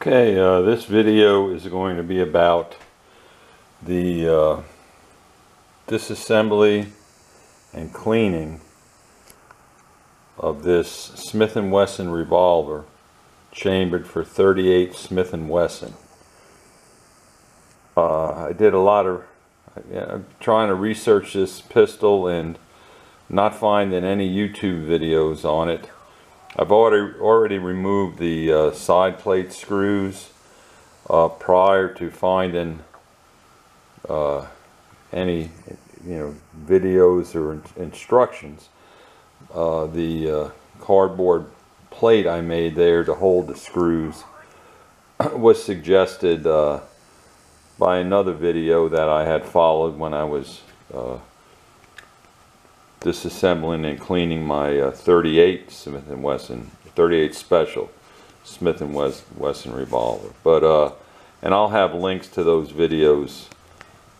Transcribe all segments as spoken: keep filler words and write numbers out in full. Okay, uh, this video is going to be about the uh, disassembly and cleaning of this Smith and Wesson revolver chambered for thirty-eight Smith and Wesson. Uh, I did a lot of uh, trying to research this pistol and not finding any YouTube videos on it. I've already, already removed the uh, side plate screws uh, prior to finding uh, any you know videos or in instructions. Uh, the uh, cardboard plate I made there to hold the screws was suggested uh, by another video that I had followed when I was uh, disassembling and cleaning my uh, thirty-eight Smith and Wesson, thirty-eight Special Smith and Wesson revolver. But uh, and I'll have links to those videos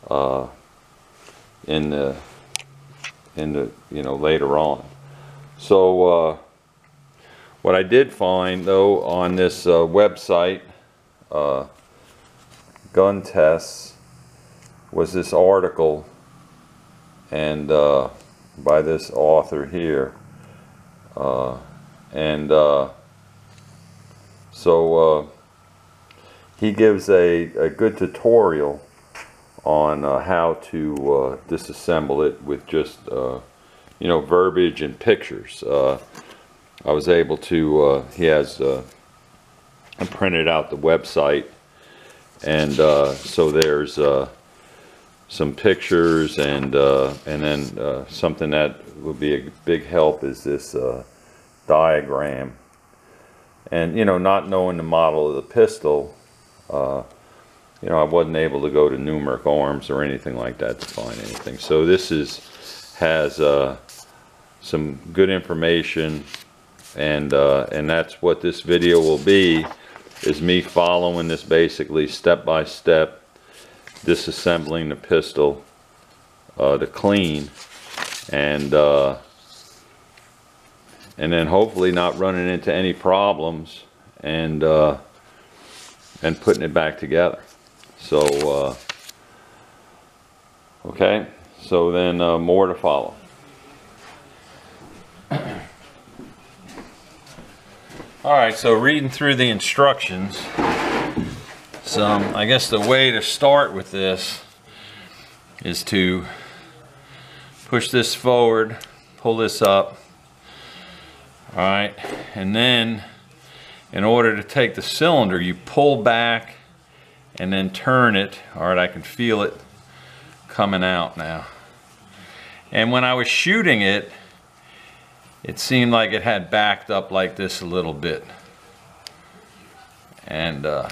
uh, in the in the you know later on. So uh, what I did find though on this uh, website, uh, Gun Tests, was this article and. Uh, by this author here, uh, and uh, so uh, he gives a, a good tutorial on uh, how to uh, disassemble it with just uh, you know verbiage and pictures. uh, I was able to uh, he has uh, printed out the website, and uh, so there's uh, some pictures, and uh, and then uh, something that will be a big help is this uh, diagram. And you know, not knowing the model of the pistol, uh, you know, I wasn't able to go to Numrich Arms or anything like that to find anything. So this is has uh, some good information, and uh, and that's what this video will be, is me following this basically step by step. Disassembling the pistol uh, to clean, and uh, and then hopefully not running into any problems, and uh, and putting it back together. So uh, okay, so then uh, more to follow. All right, so reading through the instructions. Um, I guess the way to start with this is to push this forward, pull this up, all right, and then in order to take the cylinder, you pull back and then turn it. All right, I can feel it coming out now. And when I was shooting it, it seemed like it had backed up like this a little bit, and uh,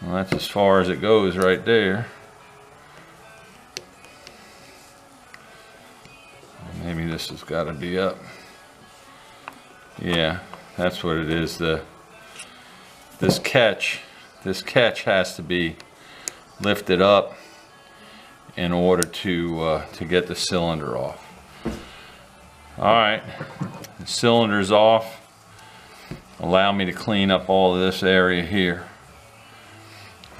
well, that's as far as it goes right there. Maybe this has got to be up. Yeah, that's what it is. The this catch, this catch has to be lifted up in order to uh, to get the cylinder off. All right, the cylinder's off. Allow me to clean up all of this area here.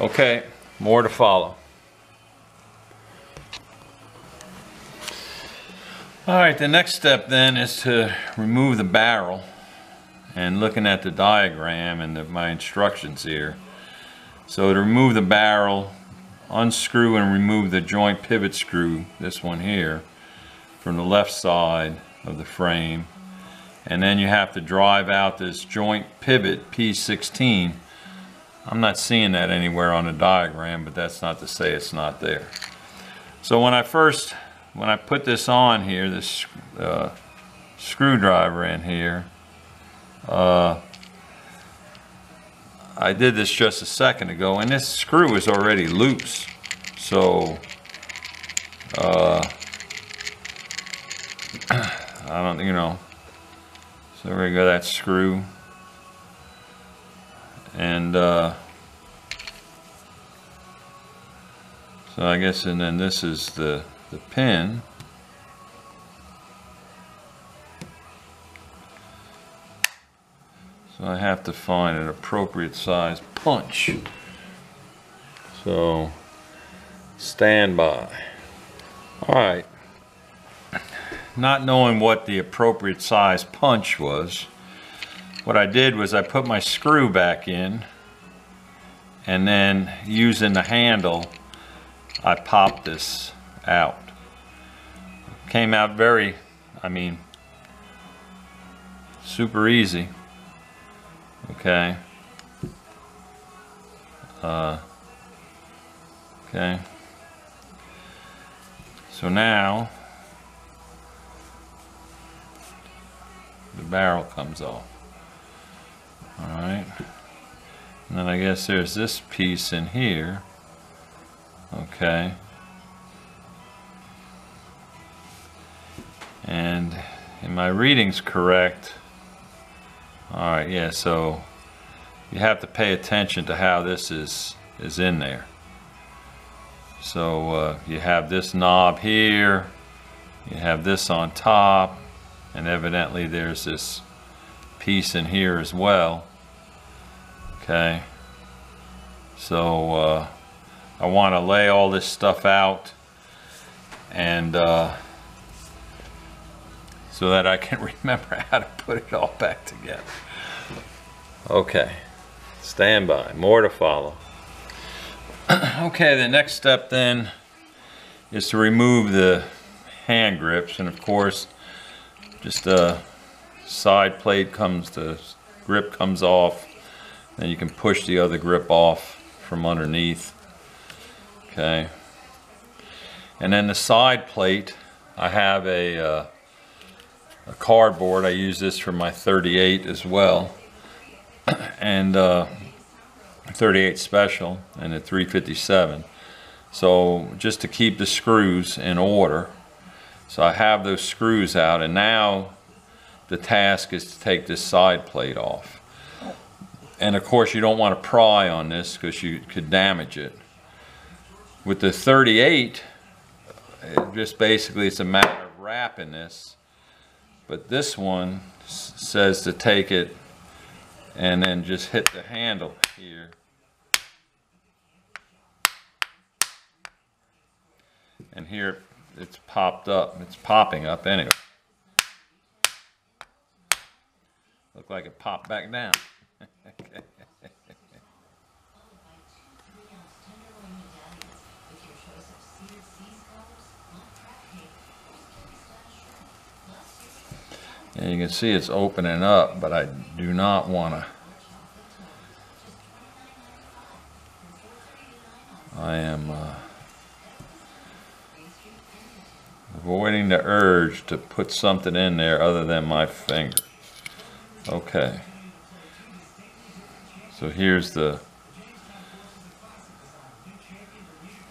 Okay, more to follow. All right, the next step then is to remove the barrel. And looking at the diagram and the, my instructions here. So to remove the barrel, unscrew and remove the joint pivot screw, this one here, from the left side of the frame. And then you have to drive out this joint pivot P sixteen. I'm not seeing that anywhere on the diagram, but that's not to say it's not there. So when I first, when I put this on here, this uh, screwdriver in here, uh, I did this just a second ago, and this screw is already loose. So uh, I don't, you know, so there we go, that screw. And uh, so I guess, and then this is the, the pin. So I have to find an appropriate size punch. So stand by. All right. Not knowing what the appropriate size punch was, what I did was I put my screw back in, and then using the handle, I popped this out. Came out very, I mean, super easy. Okay. Uh, okay. So now the barrel comes off. All right. And then I guess there's this piece in here. Okay. And if my reading's correct, all right, yeah, so you have to pay attention to how this is is in there. So uh, you have this knob here, you have this on top, and evidently there's this piece in here as well. Okay, so uh, I want to lay all this stuff out, and uh, so that I can remember how to put it all back together. Okay, stand by, more to follow. Okay, the next step then is to remove the hand grips, and of course just the side plate comes, the grip comes off, and you can push the other grip off from underneath. Okay, and then the side plate, I have a uh, A cardboard. I use this for my thirty-eight as well, and uh, thirty-eight special, and a three fifty-seven. So just to keep the screws in order, so I have those screws out, and now the task is to take this side plate off. And of course you don't want to pry on this because you could damage it. With the thirty-eight, it just basically it's a matter of wrapping this. But this one says to take it and then just hit the handle here. And here it's popped up. It's popping up anyway. Looked like it popped back down. And you can see it's opening up, but I do not want to. I am uh, avoiding the urge to put something in there other than my finger. Okay. So here's the.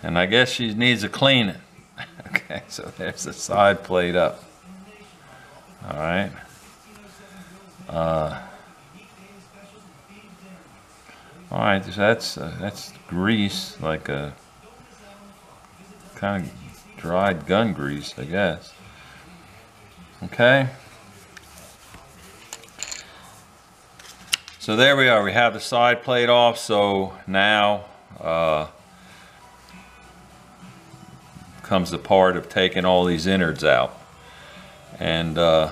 And I guess she needs a cleaning. Okay, so there's the side plate up. All right. Uh, all right. So that's uh, that's grease, like a kind of dried gun grease, I guess. Okay. So there we are. We have the side plate off. So now uh, comes the part of taking all these innards out. And uh,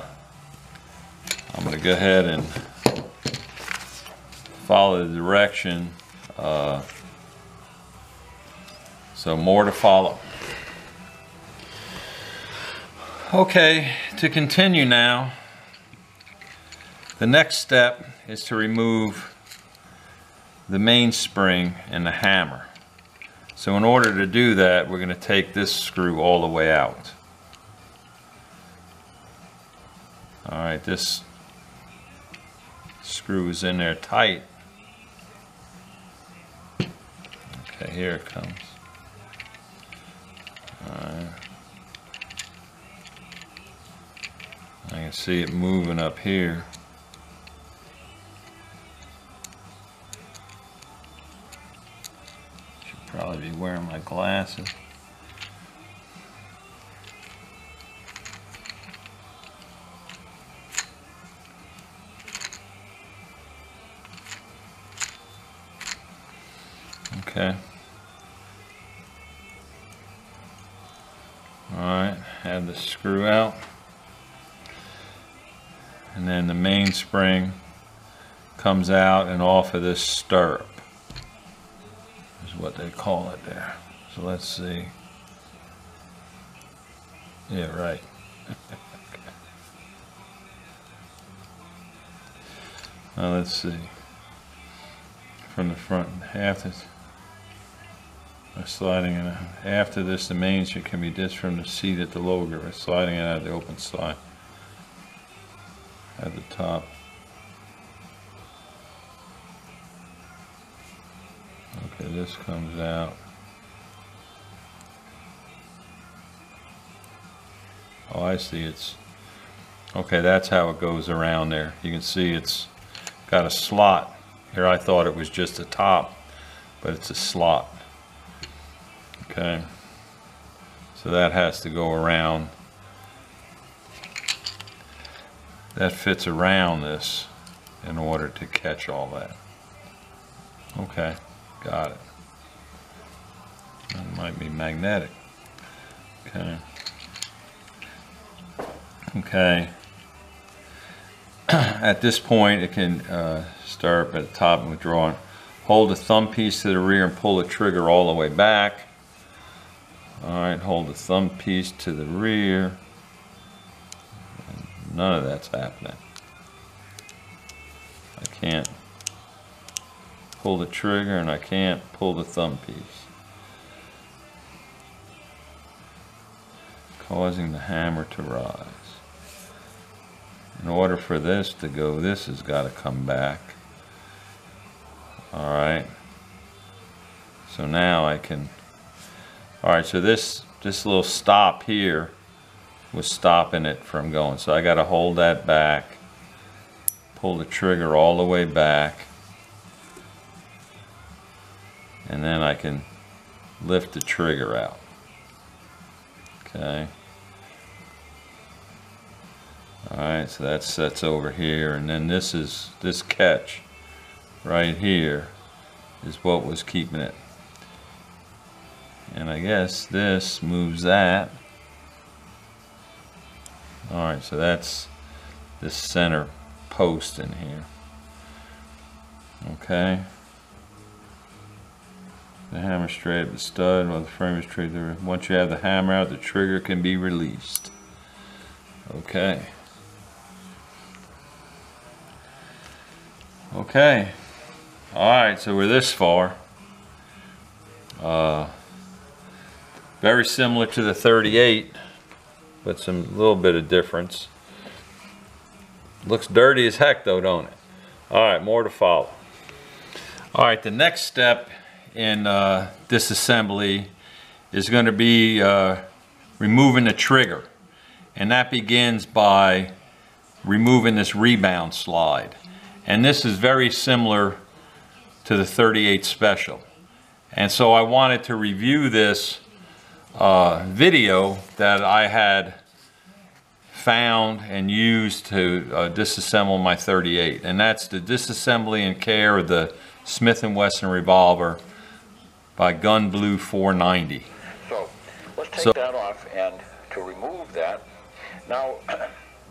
I'm going to go ahead and follow the direction. Uh, so more to follow. Okay, to continue now, the next step is to remove the mainspring and the hammer. So in order to do that, we're going to take this screw all the way out. All right, this screw is in there tight. Okay, here it comes. All right. I can see it moving up here. Should probably be wearing my glasses. Okay. Alright, have the screw out. And then the main spring comes out and off of this stirrup, is what they call it there. So let's see. Yeah, right. Now let's see. From the front half is sliding in. After this, the main should can be dished from the seat at the logo. We're sliding it out of the open slide at the top. Okay, this comes out . Oh, I see, it's okay, that's how it goes around there. You can see it's got a slot here. I thought it was just a top, but it's a slot. Okay, so that has to go around. That fits around this in order to catch all that. Okay, got it. That might be magnetic. Okay. Okay. At this point, it can uh, stir up at the top and withdraw it. Hold the thumb piece to the rear and pull the trigger all the way back. All right, hold the thumb piece to the rear. None of that's happening. I can't pull the trigger and I can't pull the thumb piece. Causing the hammer to rise. In order for this to go, this has got to come back. All right. So now I can, all right, so this, this little stop here was stopping it from going. So I got to hold that back, pull the trigger all the way back, and then I can lift the trigger out. Okay. All right, so that sets over here, and then this is, this catch right here is what was keeping it. And I guess this moves that. All right, so that's this center post in here. Okay. The hammer straight up the stud while the frame is triggered. Once you have the hammer out, the trigger can be released. Okay. Okay. All right, so we're this far. Uh, very similar to the thirty-eight. But some little bit of difference. Looks dirty as heck though, don't it? All right, more to follow. All right, the next step in uh, disassembly is going to be uh, removing the trigger. And that begins by removing this rebound slide. And this is very similar to the thirty-eight Special. And so I wanted to review this Uh, video that I had found and used to uh, disassemble my thirty-eight, and that's the disassembly and care of the Smith and Wesson revolver by Gun Blue four ninety. So let's take so, that off, and to remove that, now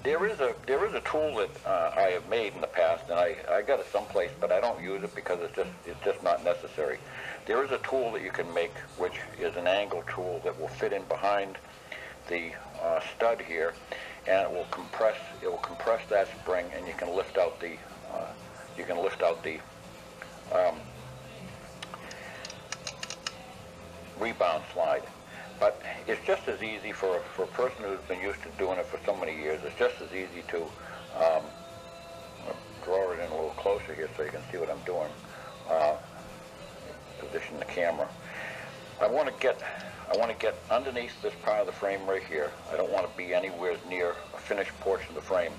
there is a there is a tool that uh, I have made in the past, and I I got it someplace, but I don't use it because it's just it's just not necessary. There is a tool that you can make, which is an angle tool that will fit in behind the uh, stud here, and it will compress. It will compress that spring, and you can lift out the. Uh, you can lift out the um, rebound slide. But it's just as easy for for a person who's been used to doing it for so many years. It's just as easy to um, draw it in a little closer here, so you can see what I'm doing. Uh, Position the camera. I want to get I want to get underneath this part of the frame right here. I don't want to be anywhere near a finished portion of the frame.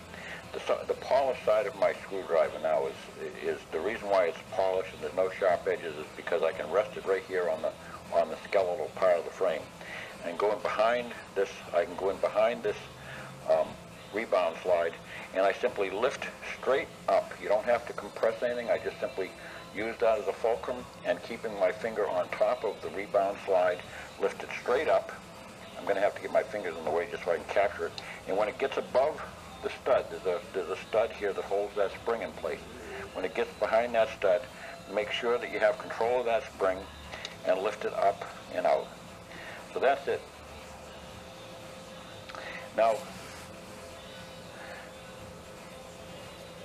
The, the polished side of my screwdriver now is is the reason why it's polished and there's no sharp edges is because I can rest it right here on the on the skeletal part of the frame. And going behind this, I can go in behind this um, rebound slide, and I simply lift straight up. You don't have to compress anything. I just simply used out of the fulcrum, and keeping my finger on top of the rebound slide lifted straight up. I'm going to have to get my fingers in the way just so I can capture it. And when it gets above the stud, there's a, there's a stud here that holds that spring in place. When it gets behind that stud, make sure that you have control of that spring and lift it up and out. So that's it. Now,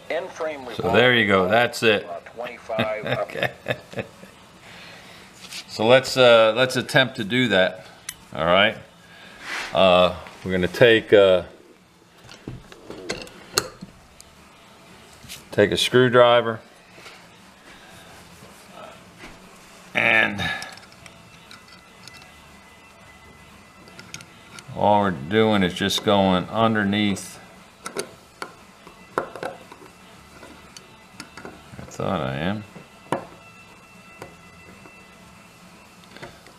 end frame revolver. So there you go. That's it. twenty-five Okay. So let's uh, let's attempt to do that. All right. Uh, we're gonna take uh, take a screwdriver and. All we're doing is just going underneath. I thought I am.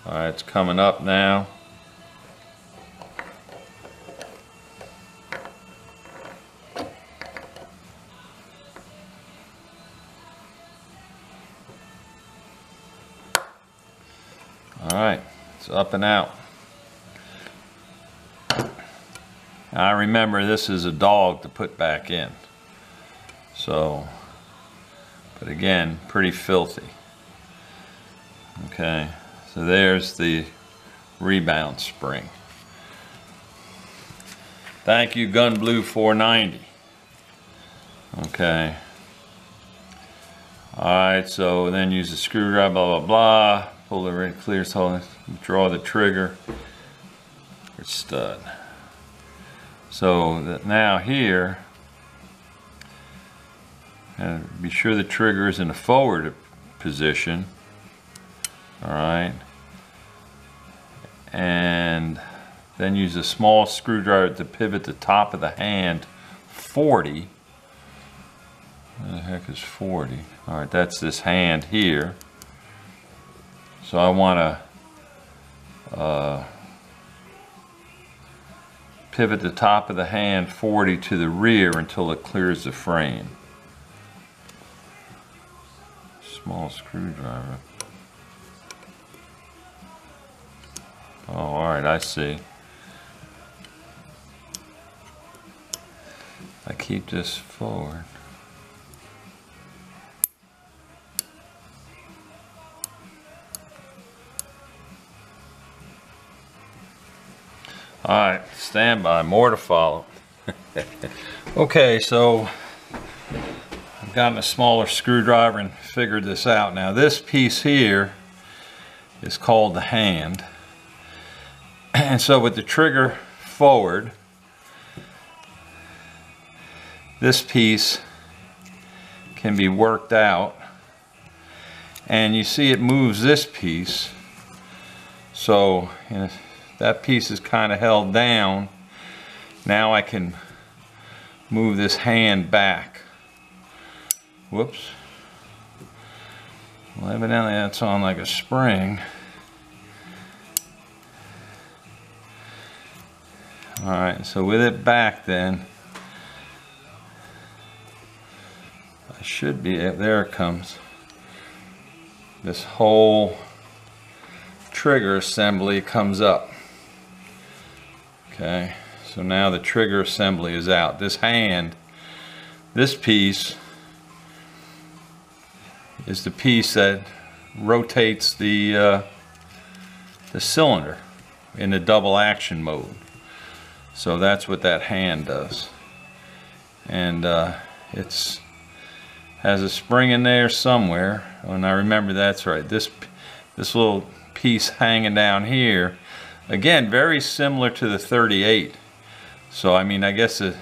All right, it's coming up now. All right, it's up and out. I remember this is a dog to put back in. So, but again, pretty filthy. Okay, so there's the rebound spring. Thank you, Gun Blue four ninety. Okay. All right, so then use a screwdriver, blah, blah, blah. Pull the red clear, draw the trigger. Or stud. So that now here, and be sure the trigger is in the forward position, all right, and then use a small screwdriver to pivot the top of the hand forty. Where the heck is forty? All right, that's this hand here. So I want to uh, pivot the top of the hand forty to the rear until it clears the frame. Small screwdriver. Oh, alright, I see. I keep this forward. All right, stand by, more to follow. Okay, so I've gotten a smaller screwdriver and figured this out. Now this piece here is called the hand. And so with the trigger forward, this piece can be worked out. And you see it moves this piece. So in a, that piece is kind of held down. Now I can move this hand back. Whoops. Well, evidently that's on like a spring. All right, so with it back then, I should be, there it comes. This whole trigger assembly comes up. Okay, so now the trigger assembly is out. This hand, this piece, is the piece that rotates the, uh, the cylinder in the double action mode. So that's what that hand does. And uh, it's has a spring in there somewhere. Oh, and I remember that's right. This, this little piece hanging down here. Again, very similar to the thirty-eight. So, I mean, I guess it,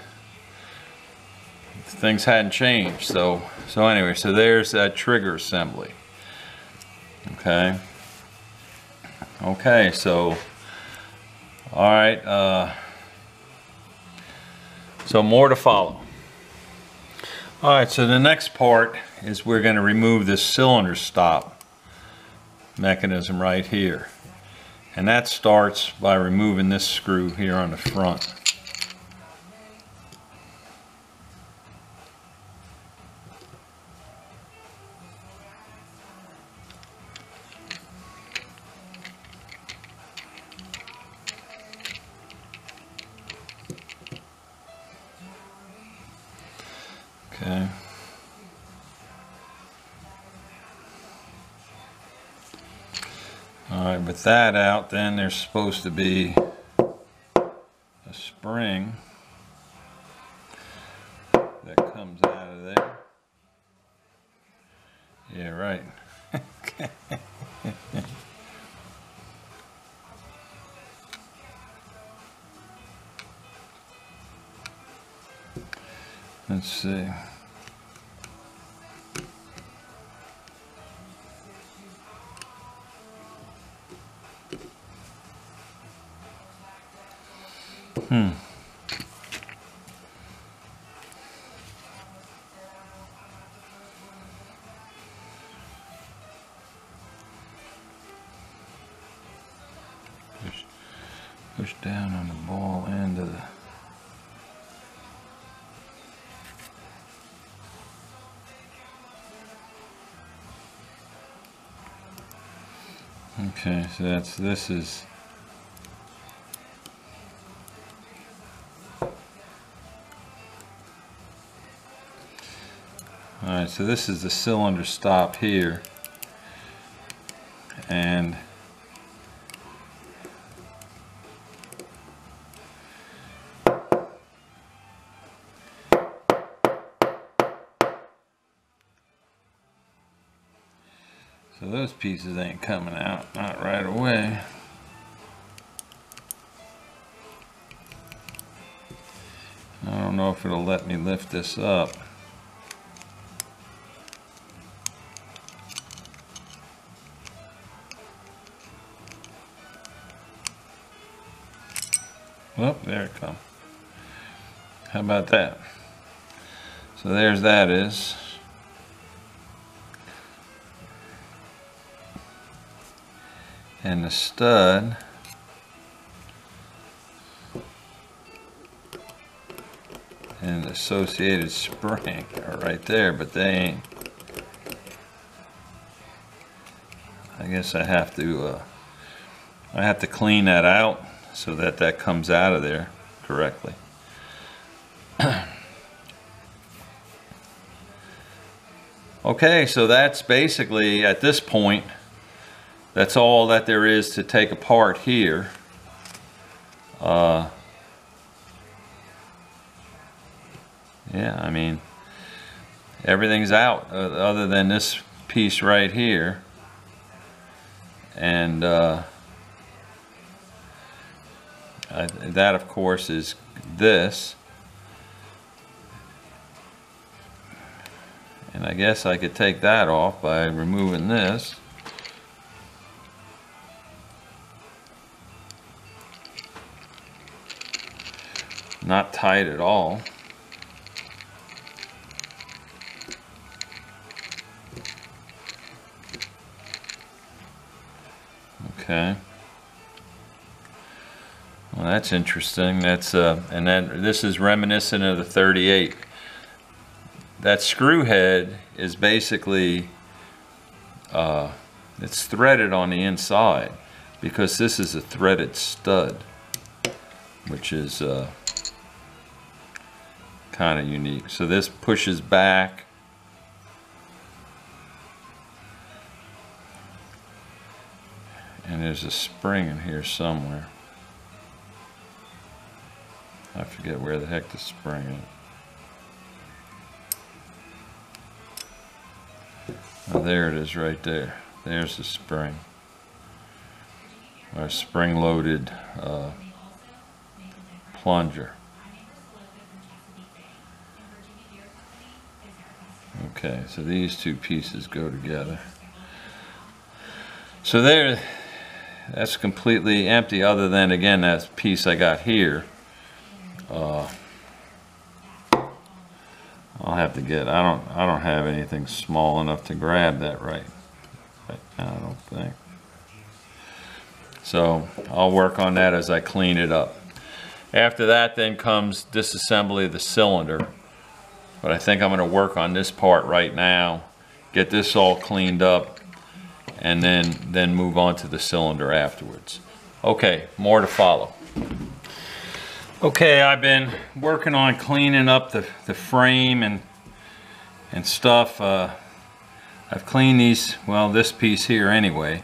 things hadn't changed. So, so anyway, so there's that trigger assembly. Okay. Okay, so, all right. Uh, so more to follow. All right, so the next part is we're going to remove this cylinder stop mechanism right here. And that starts by removing this screw here on the front. with that out, then there's supposed to be a spring that comes out of there. Yeah, right. Okay. Let's see. Hmm. Just push down on the ball end of the... Okay, so that's, this is... Alright, so this is the cylinder stop here, and so those pieces ain't coming out, not right away. I don't know if it'll let me lift this up. Oh, there it comes. How about that? So there's that is. And the stud. And the associated spring are right there, but they ain't. I guess I have to, uh, I have to clean that out, so that that comes out of there correctly. Okay, so that's basically, at this point, that's all that there is to take apart here. Uh, yeah, I mean, everything's out uh, other than this piece right here. And uh, Uh, that, of course, is this. And I guess I could take that off by removing this. Not tight at all. Okay. Well, that's interesting. That's uh, and then this is reminiscent of the thirty-eight. That screw head is basically uh, it's threaded on the inside because this is a threaded stud, which is uh, kind of unique. So this pushes back. And there's a spring in here somewhere. I forget where the heck the spring is. Oh, there it is right there. There's the spring. Our spring-loaded uh, plunger. Okay, so these two pieces go together. So there, that's completely empty other than, again, that piece I got here. Uh, I'll have to get. I don't. I don't have anything small enough to grab that right. Right now, I don't think. So I'll work on that as I clean it up. After that, then comes disassembly of the cylinder. But I think I'm going to work on this part right now. Get this all cleaned up, and then then move on to the cylinder afterwards. Okay, more to follow. Okay, I've been working on cleaning up the, the frame and and stuff. Uh, I've cleaned these, well, this piece here anyway,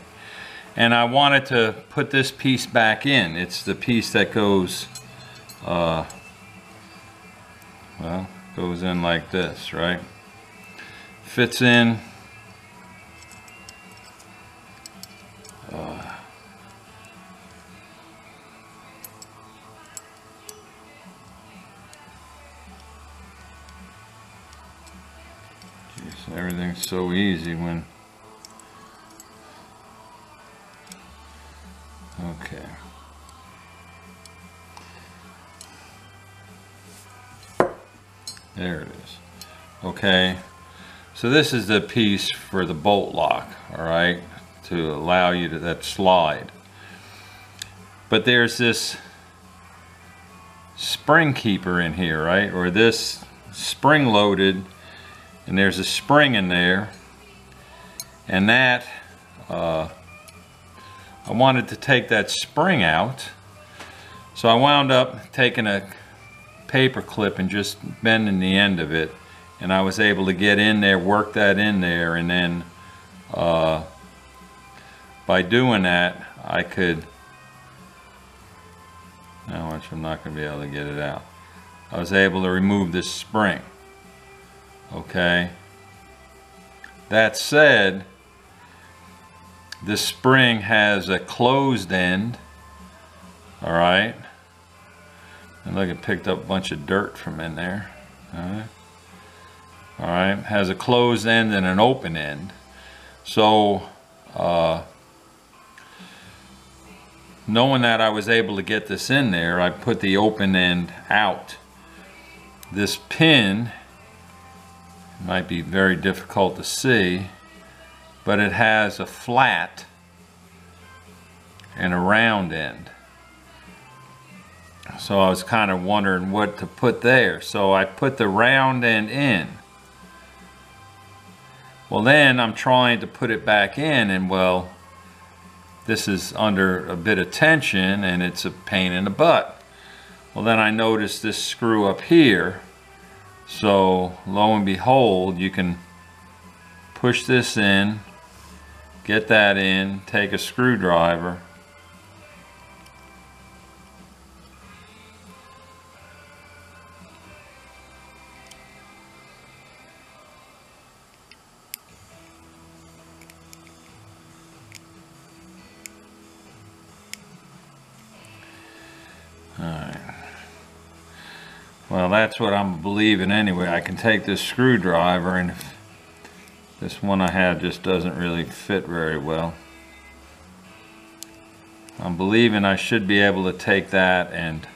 and I wanted to put this piece back in. It's the piece that goes, uh, well, goes in like this, right? Fits in. Uh, geez, everything's so easy when. Okay. There it is. Okay. So this is the piece for the bolt lock, all right, to allow you to that slide. But there's this spring keeper in here, right? Or this spring loaded, and there's a spring in there, and that uh, I wanted to take that spring out, so I wound up taking a paper clip and just bending the end of it, and I was able to get in there, work that in there, and then uh, by doing that I could, now watch, I'm not going to be able to get it out. I was able to remove this spring. Okay, that said, this spring has a closed end, all right, and look, it picked up a bunch of dirt from in there. All right, all right, has a closed end and an open end. So uh, knowing that I was able to get this in there, I put the open end out. This pin might be very difficult to see, but it has a flat and a round end. So I was kind of wondering what to put there. So I put the round end in. Well, then I'm trying to put it back in, and well, this is under a bit of tension and it's a pain in the butt. Well, then I noticed this screw up here. So lo and behold, you can push this in, get that in, take a screwdriver, all right. Well, that's what I'm believing anyway. I can take this screwdriver, and if this one I have just doesn't really fit very well, I'm believing I should be able to take that and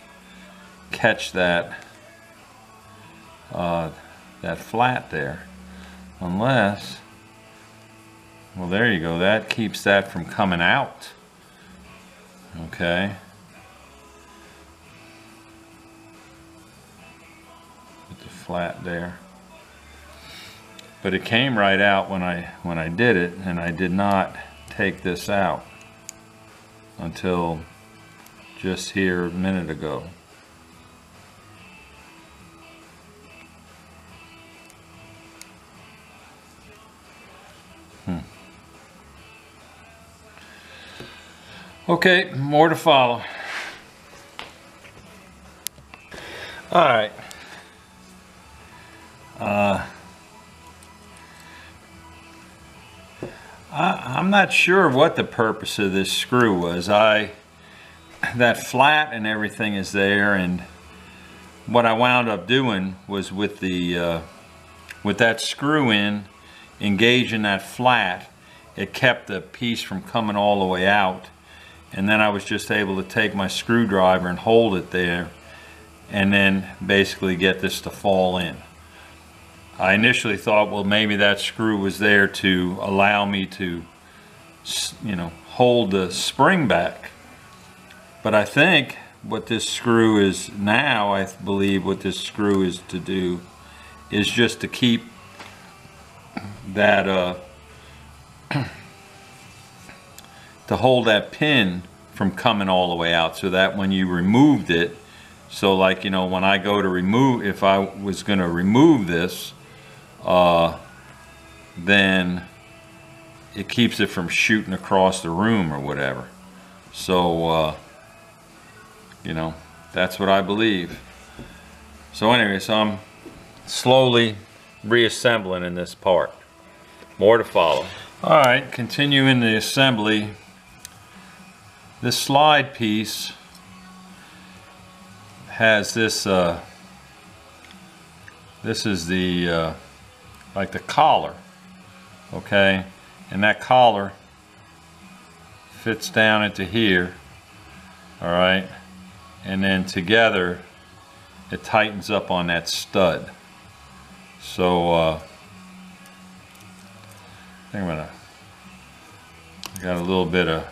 catch that uh, that flat there, unless, well, there you go, that keeps that from coming out. Okay, put the flat there. But it came right out when I when I did it, and I did not take this out until just here a minute ago. Hmm. Okay, more to follow. All right. Uh, I'm not sure what the purpose of this screw was. I that flat and everything is there, and what I wound up doing was with the uh, with that screw in engaging that flat, it kept the piece from coming all the way out, and then I was just able to take my screwdriver and hold it there, and then basically get this to fall in. I initially thought, well, maybe that screw was there to allow me to, you know, hold the spring back. But I think what this screw is now, I believe what this screw is to do is just to keep that, uh, to hold that pin from coming all the way out, so that when you removed it, so like, you know, when I go to remove, if I was going to remove this, Uh, then it keeps it from shooting across the room or whatever. So uh, you know, that's what I believe. So anyway, so I'm slowly reassembling in this part. More to follow. All right, continuing the assembly. This slide piece has this, uh, this is the, uh, like the collar, okay? And that collar fits down into here, all right? And then together, it tightens up on that stud. So, uh, I think I'm gonna, I got a little bit of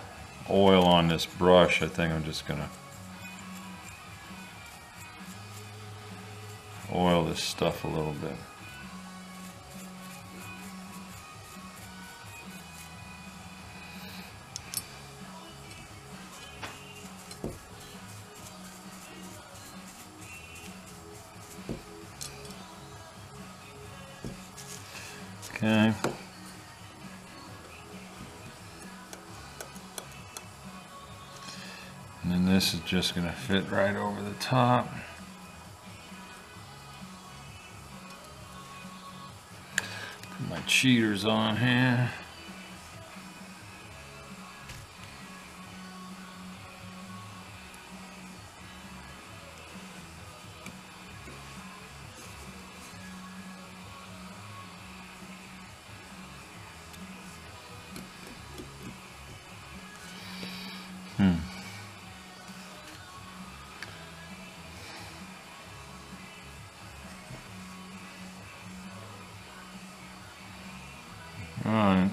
oil on this brush. I think I'm just gonna oil this stuff a little bit. Okay. And then this is just going to fit right over the top. Put my cheaters on here. Alright,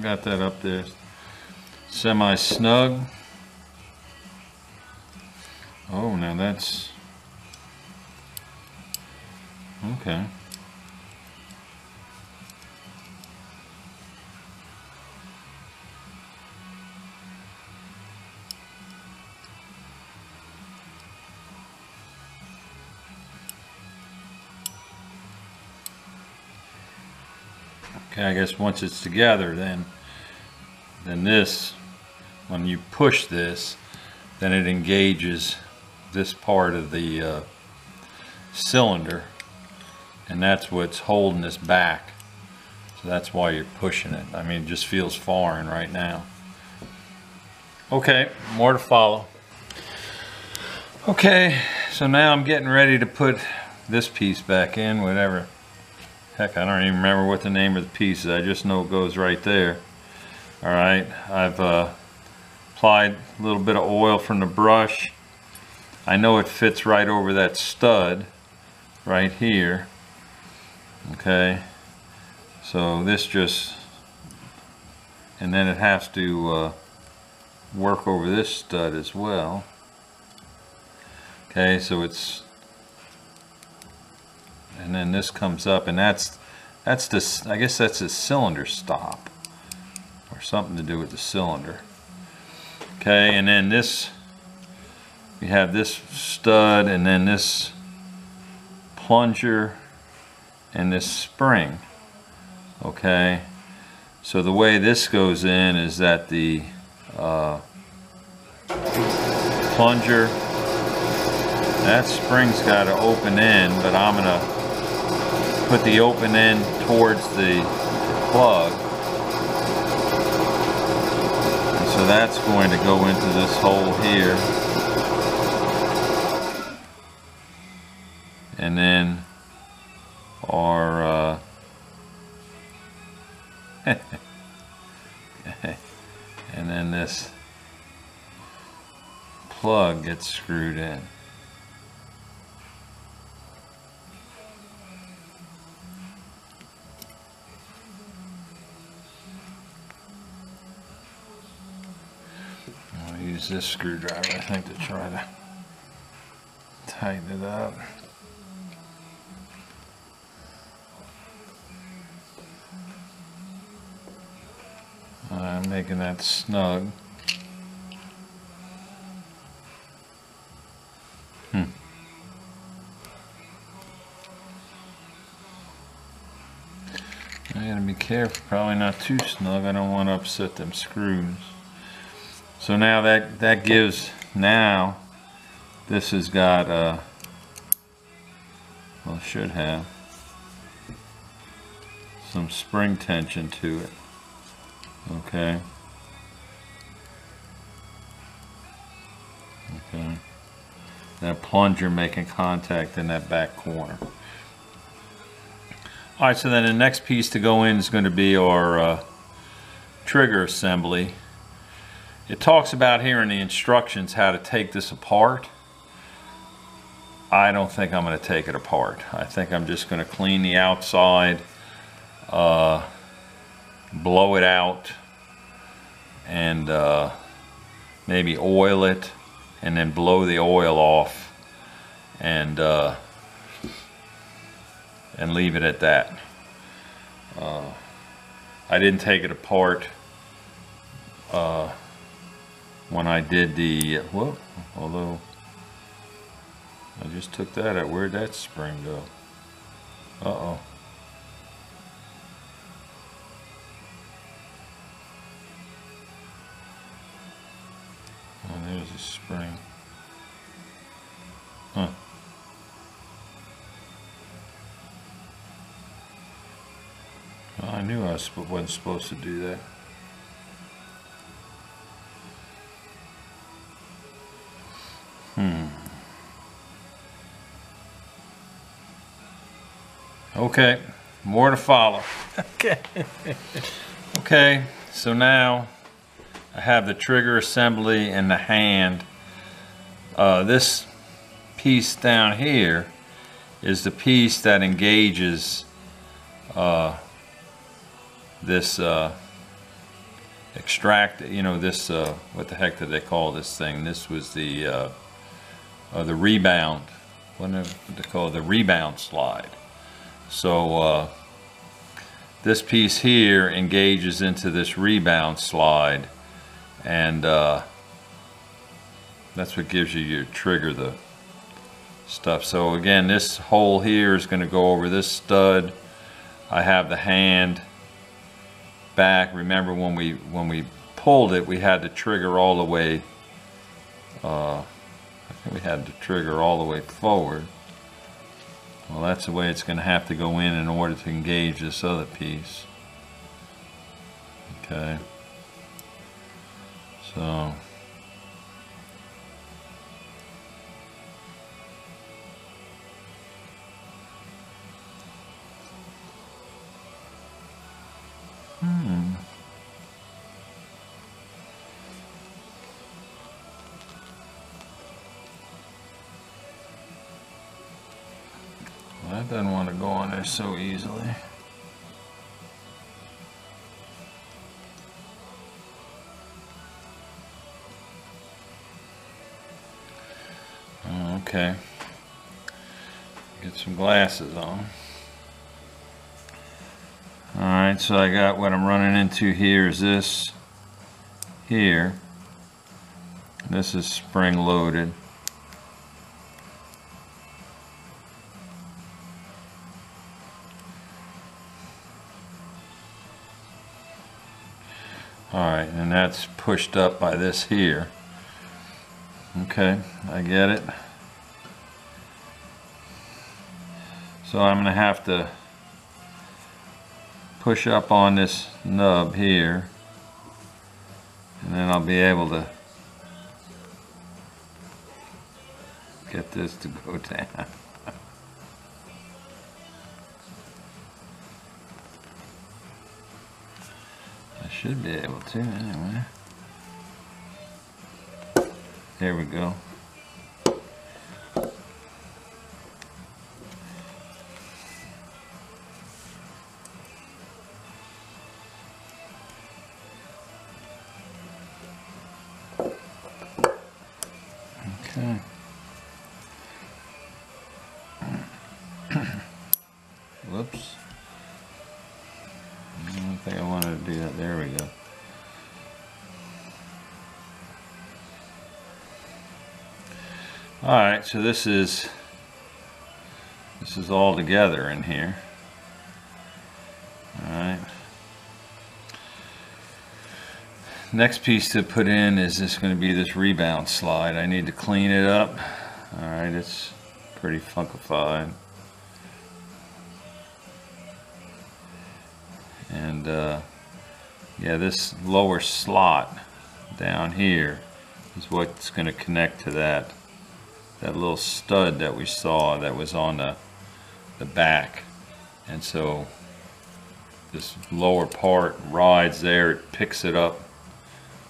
got that up there semi-snug. Oh, now that's okay. I guess once it's together, then then this, when you push this, then it engages this part of the uh, cylinder, and that's what's holding this back. So that's why you're pushing it. I mean, it just feels foreign right now. Okay, more to follow. Okay, so now I'm getting ready to put this piece back in, whatever. Heck, I don't even remember what the name of the piece is. I just know it goes right there. All right, I've uh, applied a little bit of oil from the brush. I know it fits right over that stud right here. Okay, so this just, and then it has to uh, work over this stud as well. Okay, so it's, and then this comes up, and that's that's this, I guess that's a cylinder stop or something to do with the cylinder. Okay, and then this, we have this stud, and then this plunger and this spring. Okay, so the way this goes in is that the uh, plunger, that spring's got to open in, but I'm gonna put the open end towards the plug, and so that's going to go into this hole here, and then our uh, and then this plug gets screwed in. Use this screwdriver, I think, to try to tighten it up. I'm making that snug. Hmm. I gotta be careful, probably not too snug. I don't want to upset them screws. So now that that gives, now this has got uh well, it should have some spring tension to it. Okay. Okay. That plunger making contact in that back corner. All right, so then the next piece to go in is going to be our uh, trigger assembly. It talks about here in the instructions how to take this apart. I don't think I'm going to take it apart. I think I'm just going to clean the outside, uh, blow it out, and uh, maybe oil it, and then blow the oil off, and uh, and leave it at that. Uh, I didn't take it apart uh, when I did the, whoa, although I just took that out. Where'd that spring go? Uh-oh. Oh, there's a spring. Huh. Well, I knew I wasn't supposed to do that. Hmm. Okay, more to follow. Okay. Okay, so now I have the trigger assembly in the hand. Uh, this piece down here is the piece that engages uh, this uh, extract, you know, this, uh, what the heck did they call this thing? This was the, uh, uh, the rebound, what did they call it? The rebound slide. So uh, this piece here engages into this rebound slide, and uh, that's what gives you your trigger, the stuff. So again, this hole here is going to go over this stud. I have the hand back. Remember when we when we pulled it, we had the trigger all the way. Uh, I think we had the trigger all the way forward. Well, that's the way it's going to have to go in in order to engage this other piece. Okay. So. Hmm. That doesn't want to go on there so easily. Oh, okay. Get some glasses on. Alright, so I got what I'm running into here is this here. This is spring loaded. Alright, and that's pushed up by this here. Okay, I get it. So I'm going to have to push up on this nub here, and then I'll be able to get this to go down. Should be able to, anyway. There we go. Okay. Whoops. I don't think I wanted to do that. There we go. Alright, so this is this is all together in here. Alright. Next piece to put in is this going to be this rebound slide. I need to clean it up. Alright, it's pretty funkified. And uh, yeah, this lower slot down here is what's going to connect to that that little stud that we saw that was on the, the back. And so this lower part rides there, it picks it up,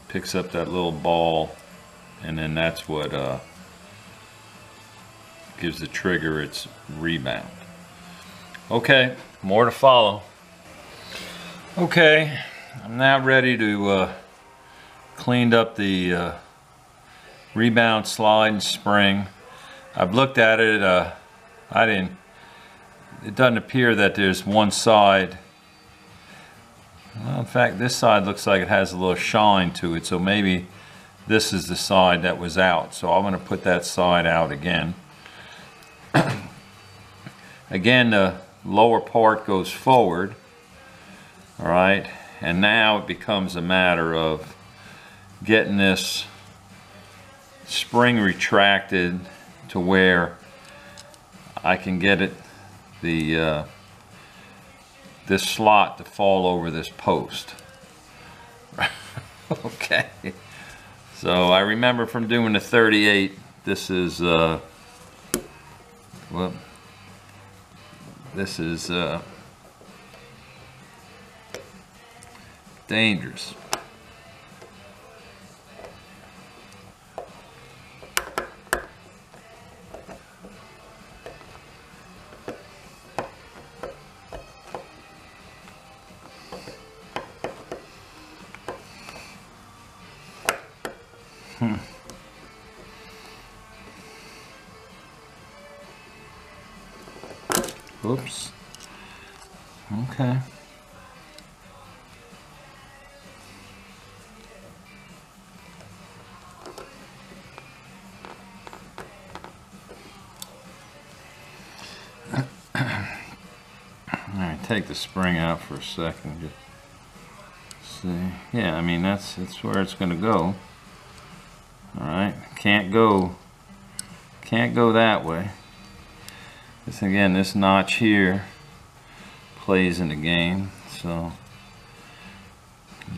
picks up that little ball, and then that's what uh, gives the trigger its rebound. Okay, more to follow. Okay, I'm now ready to uh, clean up the uh, rebound slide and spring. I've looked at it. Uh, I didn't. It doesn't appear that there's one side. Well, in fact, this side looks like it has a little shine to it, so maybe this is the side that was out. So I'm going to put that side out again. Again, the lower part goes forward. All right, and now it becomes a matter of getting this spring retracted to where I can get it the uh, this slot to fall over this post. Okay, so I remember from doing the thirty-eight, this is uh, well, this is uh, dangerous. Hmm. Oops. Okay. Take the spring out for a second, just see. Yeah, I mean that's that's where it's going to go. All right, can't go, can't go that way. This again, this notch here plays in the game, so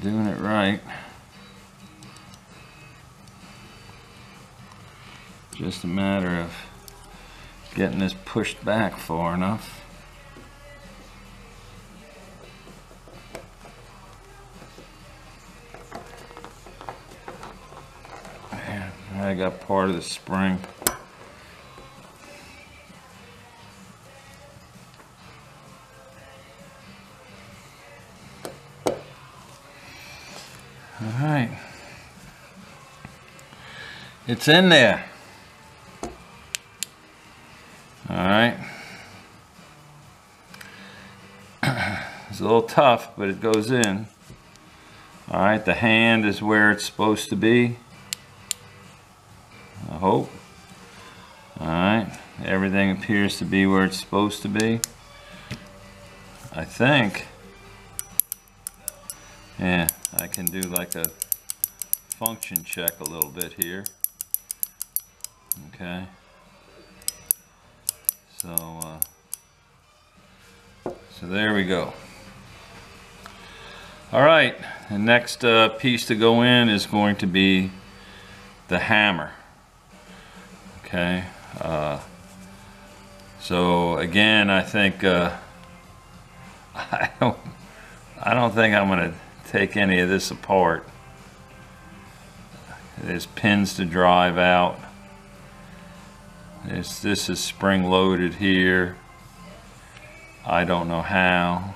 doing it right. Just a matter of getting this pushed back far enough. I got part of the spring. All right, it's in there. All right, it's a little tough, but it goes in. All right, the hand is where it's supposed to be. Hope. Alright, everything appears to be where it's supposed to be, I think. Yeah, I can do like a function check a little bit here. Okay, so uh, so there we go. Alright, the next uh, piece to go in is going to be the hammer. Okay, uh, so again, I think uh, I don't, I don't think I'm going to take any of this apart. There's pins to drive out. There's, this is spring loaded here. I don't know how.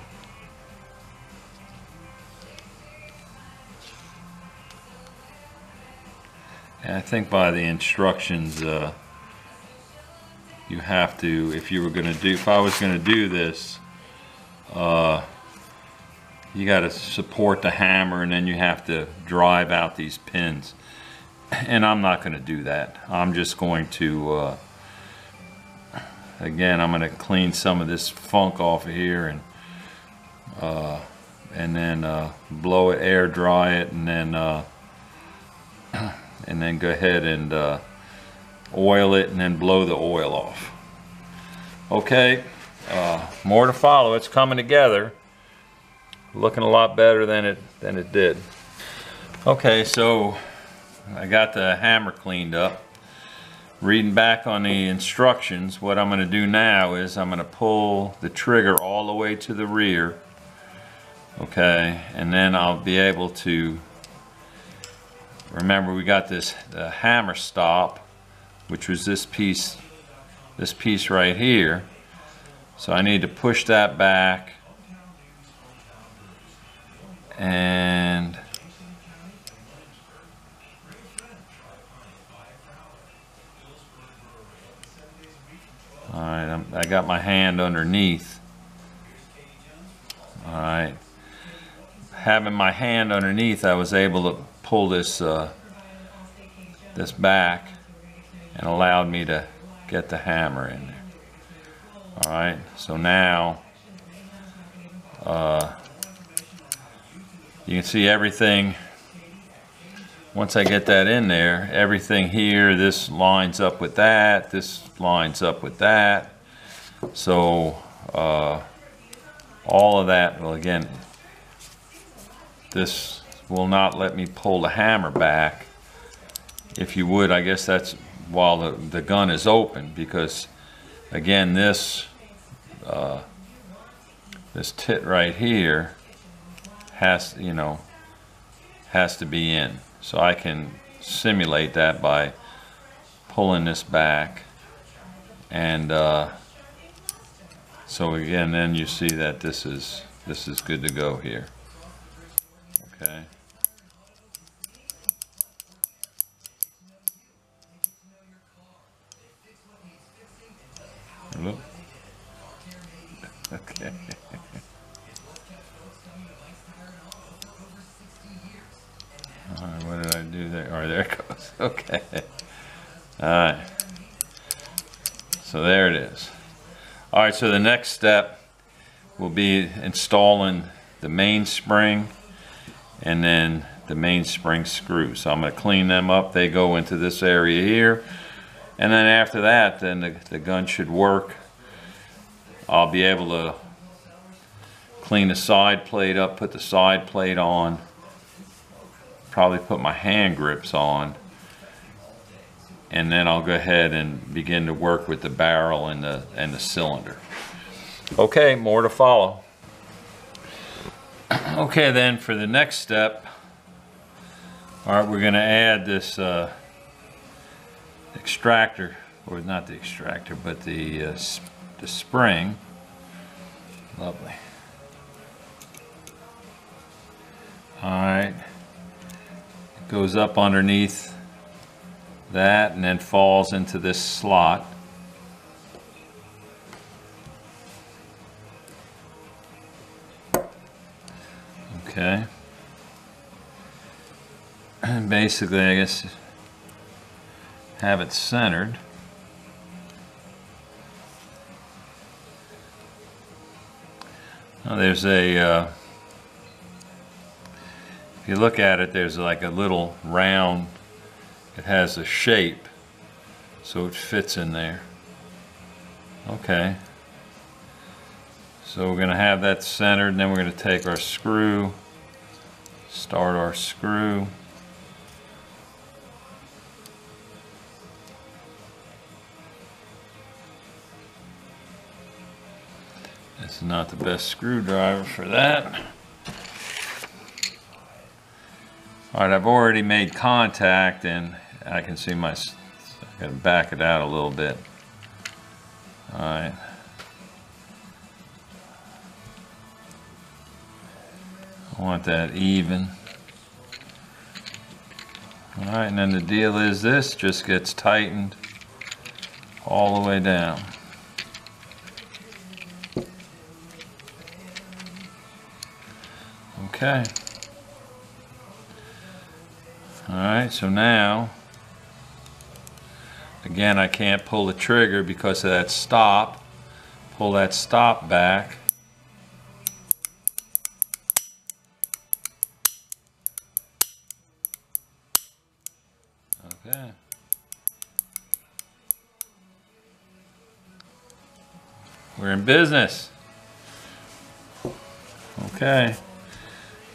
And I think by the instructions. Uh, You have to, if you were going to do, if I was going to do this, uh, you got to support the hammer and then you have to drive out these pins. And I'm not going to do that. I'm just going to, uh, again, I'm going to clean some of this funk off of here and uh, and then uh, blow it, air dry it, and then uh, and then go ahead and uh, oil it, and then blow the oil off. Okay, uh, more to follow. It's coming together, looking a lot better than it than it did. Okay, so I got the hammer cleaned up. Reading back on the instructions, what I'm going to do now is I'm going to pull the trigger all the way to the rear, okay, and then I'll be able to, remember we got this the hammer stop, which was this piece, this piece right here, so I need to push that back and alright, I got my hand underneath. Alright, having my hand underneath, I was able to pull this uh, this back and allowed me to get the hammer in there. Alright, so now uh, you can see everything. Once I get that in there, everything here, this lines up with that, this lines up with that. So uh, all of that, well again, this will not let me pull the hammer back. If you would, I guess that's while the, the gun is open, because again, this, uh, this tit right here has, you know, has to be in. So I can simulate that by pulling this back, and uh, so again, then you see that this is this is good to go here. Okay. Look. Okay. Alright, what did I do there? Alright, there it goes. Okay. Alright. So there it is. Alright, so the next step will be installing the mainspring and then the mainspring screws. So I'm going to clean them up. They go into this area here. And then after that, then the, the gun should work. I'll be able to clean the side plate up, put the side plate on. Probably put my hand grips on, and then I'll go ahead and begin to work with the barrel and the and the cylinder. Okay, more to follow. Okay, then for the next step, all right, we're going to add this uh, extractor, or not the extractor, but the uh, sp the spring. Lovely. All right. Goes up underneath that and then falls into this slot. Okay. And basically, I guess, have it centered. Now there's a uh, if you look at it, there's like a little round, it has a shape, so it fits in there. Okay. So we're going to have that centered, and then we're going to take our screw, start our screw. It's not the best screwdriver for that. Alright, I've already made contact, and I can see my, I gotta back it out a little bit. Alright. I want that even. Alright, and then the deal is this just gets tightened all the way down. Okay. Alright, so now, again, I can't pull the trigger because of that stop. Pull that stop back. We're in business. Okay,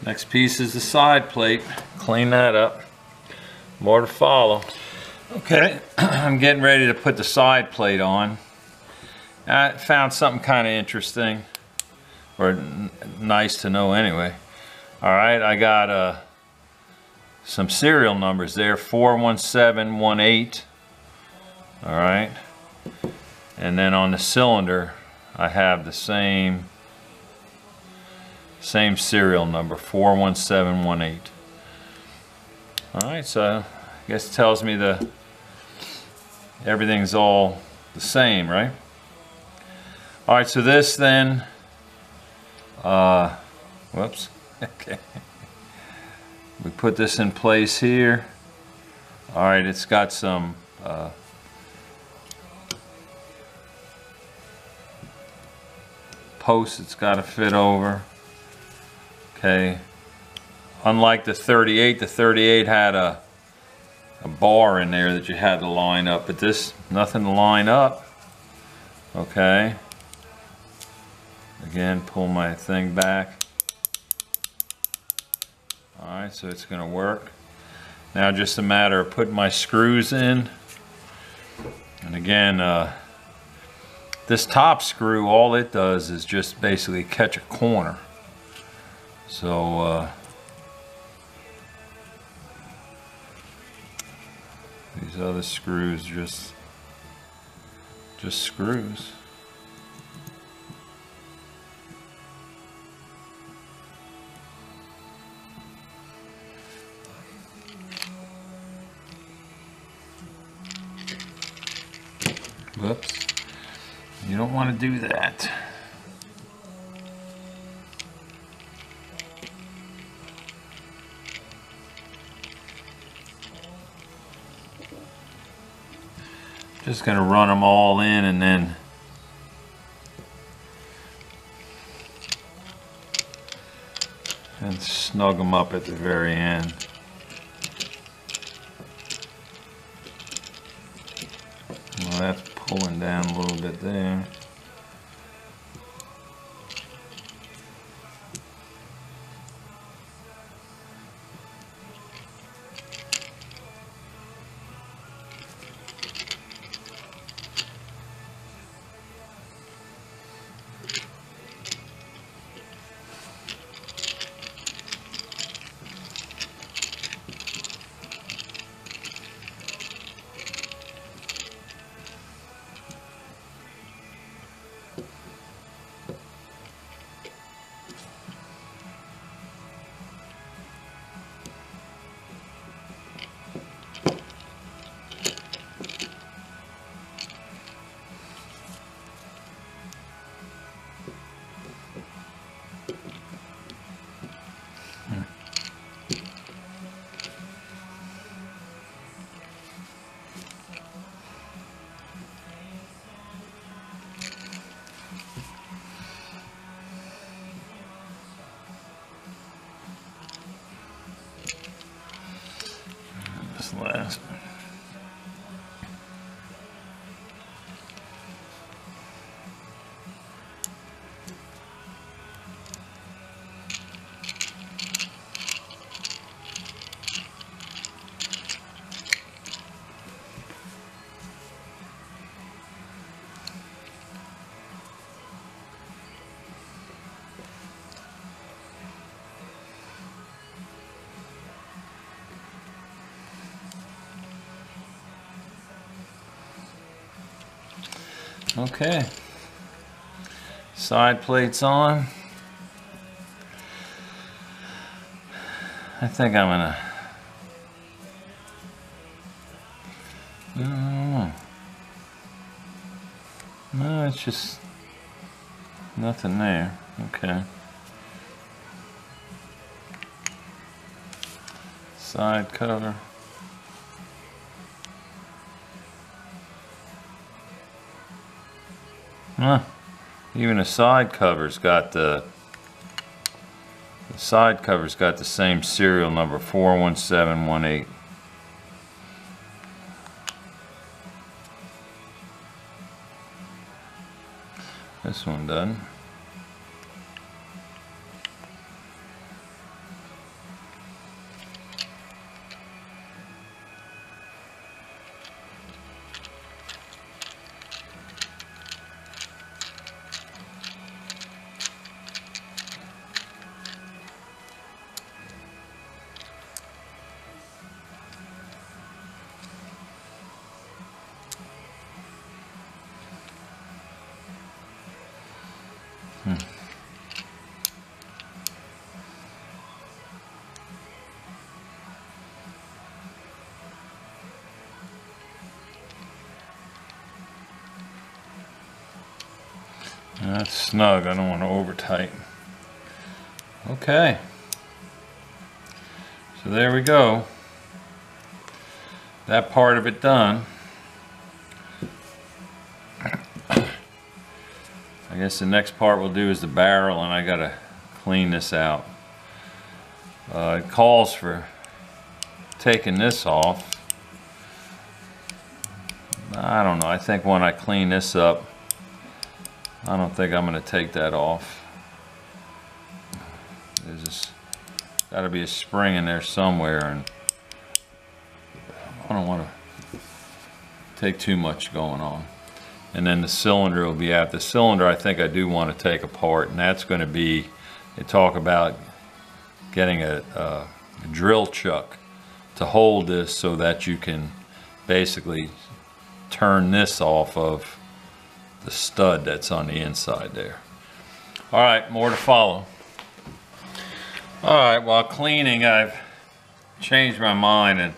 next piece is the side plate. Clean that up. More to follow. Okay, I'm getting ready to put the side plate on. I found something kind of interesting, or nice to know anyway. All right, I got uh, some serial numbers there, four one seven one eight. All right, and then on the cylinder, I have the same same serial number, four one seven one eight. All right, so I guess it tells me the everything's all the same, right? All right, so this then, uh, whoops, okay. We put this in place here. All right, it's got some uh, posts it's got to fit over. Okay, unlike the thirty-eight, the thirty-eight had a, a bar in there that you had to line up, but this, nothing to line up. Okay, again, pull my thing back. All right, so it's gonna work. Now just a matter of putting my screws in. And again, uh, this top screw, all it does is just basically catch a corner. So, uh, these other screws just, just screws. Whoops. You don't want to do that. Just going to run them all in and then and snug them up at the very end. Well, that's pulling down a little bit there. Last. Okay, side plates on. I think I'm gonna, I don't know. No, it's just nothing there. Okay, side cover. Huh. Even a side cover's got the, the side cover's got the same serial number, four one seven one eight. this one done. Hmm. That's snug. I don't want to over tighten. Okay. So there we go. That part of it done. I guess the next part we'll do is the barrel, and I gotta clean this out. Uh, it calls for taking this off. I don't know, I think when I clean this up, I don't think I'm gonna take that off. There's just gotta be a spring in there somewhere, and I don't wanna take too much going on. And then the cylinder will be out. The cylinder I think I do want to take apart, and that's going to be, they talk about getting a, a, a drill chuck to hold this so that you can basically turn this off of the stud that's on the inside there. All right, more to follow. All right, while cleaning, I've changed my mind and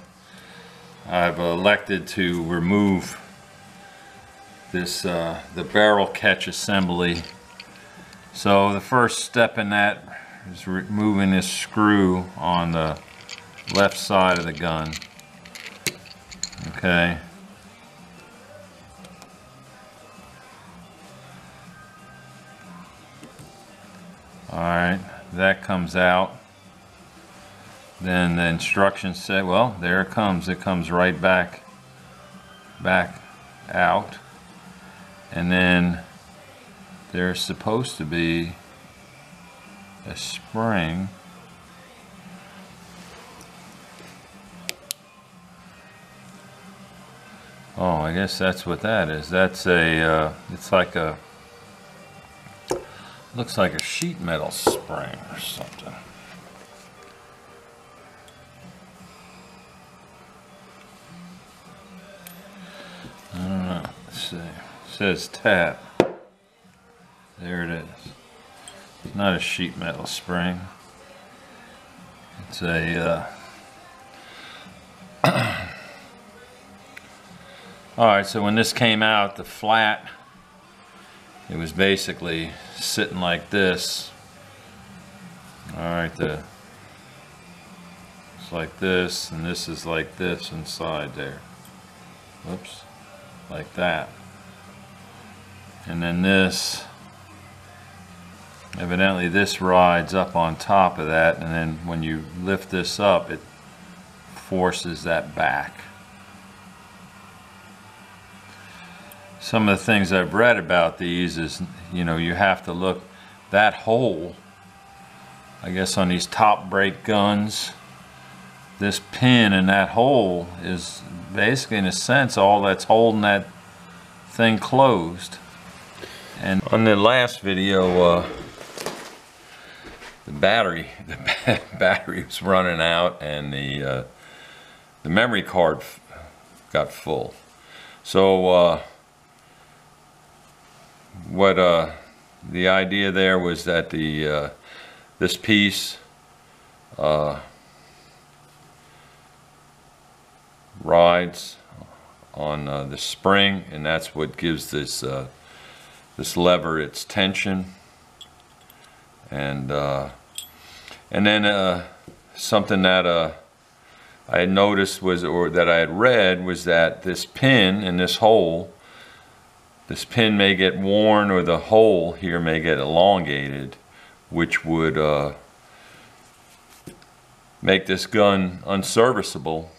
I've elected to remove this uh, the barrel catch assembly. So the first step in that is removing this screw on the left side of the gun. Okay. All right, that comes out. Then the instructions say, well, there it comes. It comes right back, back out. And then there's supposed to be a spring. Oh, I guess that's what that is. That's a, uh, it's like a, looks like a sheet metal spring or something. I don't know, let's see. Says tap. There it is. It's not a sheet metal spring. It's a. Uh... All right. So when this came out, the flat, it was basically sitting like this. All right. The. It's like this, and this is like this inside there. Whoops. Like that. And then this, evidently this rides up on top of that, and then when you lift this up, it forces that back. Some of the things I've read about these is, you know, you have to look, that hole, I guess on these top brake guns, this pin and that hole is basically in a sense all that's holding that thing closed. And on the last video, uh, the battery, the ba battery was running out, and the uh, the memory card f got full. So uh, what uh, the idea there was that the uh, this piece uh, rides on uh, the spring, and that's what gives this. Uh, This lever, its tension, and uh, and then uh, something that uh, I had noticed was, or that I had read, was that this pin in this hole, this pin may get worn, or the hole here may get elongated, which would uh, make this gun unserviceable,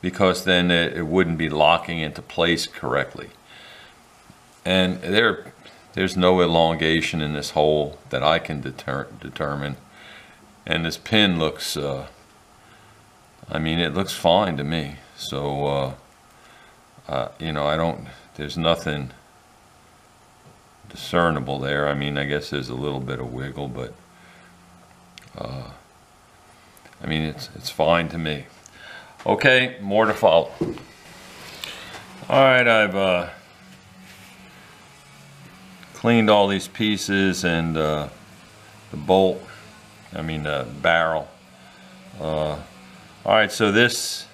because then it, it wouldn't be locking into place correctly. and there there's no elongation in this hole that I can deter determine. And this pin looks, uh, I mean, it looks fine to me. So uh, uh, you know, I don't, there's nothing discernible there. I mean, I guess there's a little bit of wiggle, but uh, I mean, it's it's fine to me. Okay, more to follow. All right, I've uh, cleaned all these pieces and uh, the bolt, I mean the barrel. Uh, all right, so this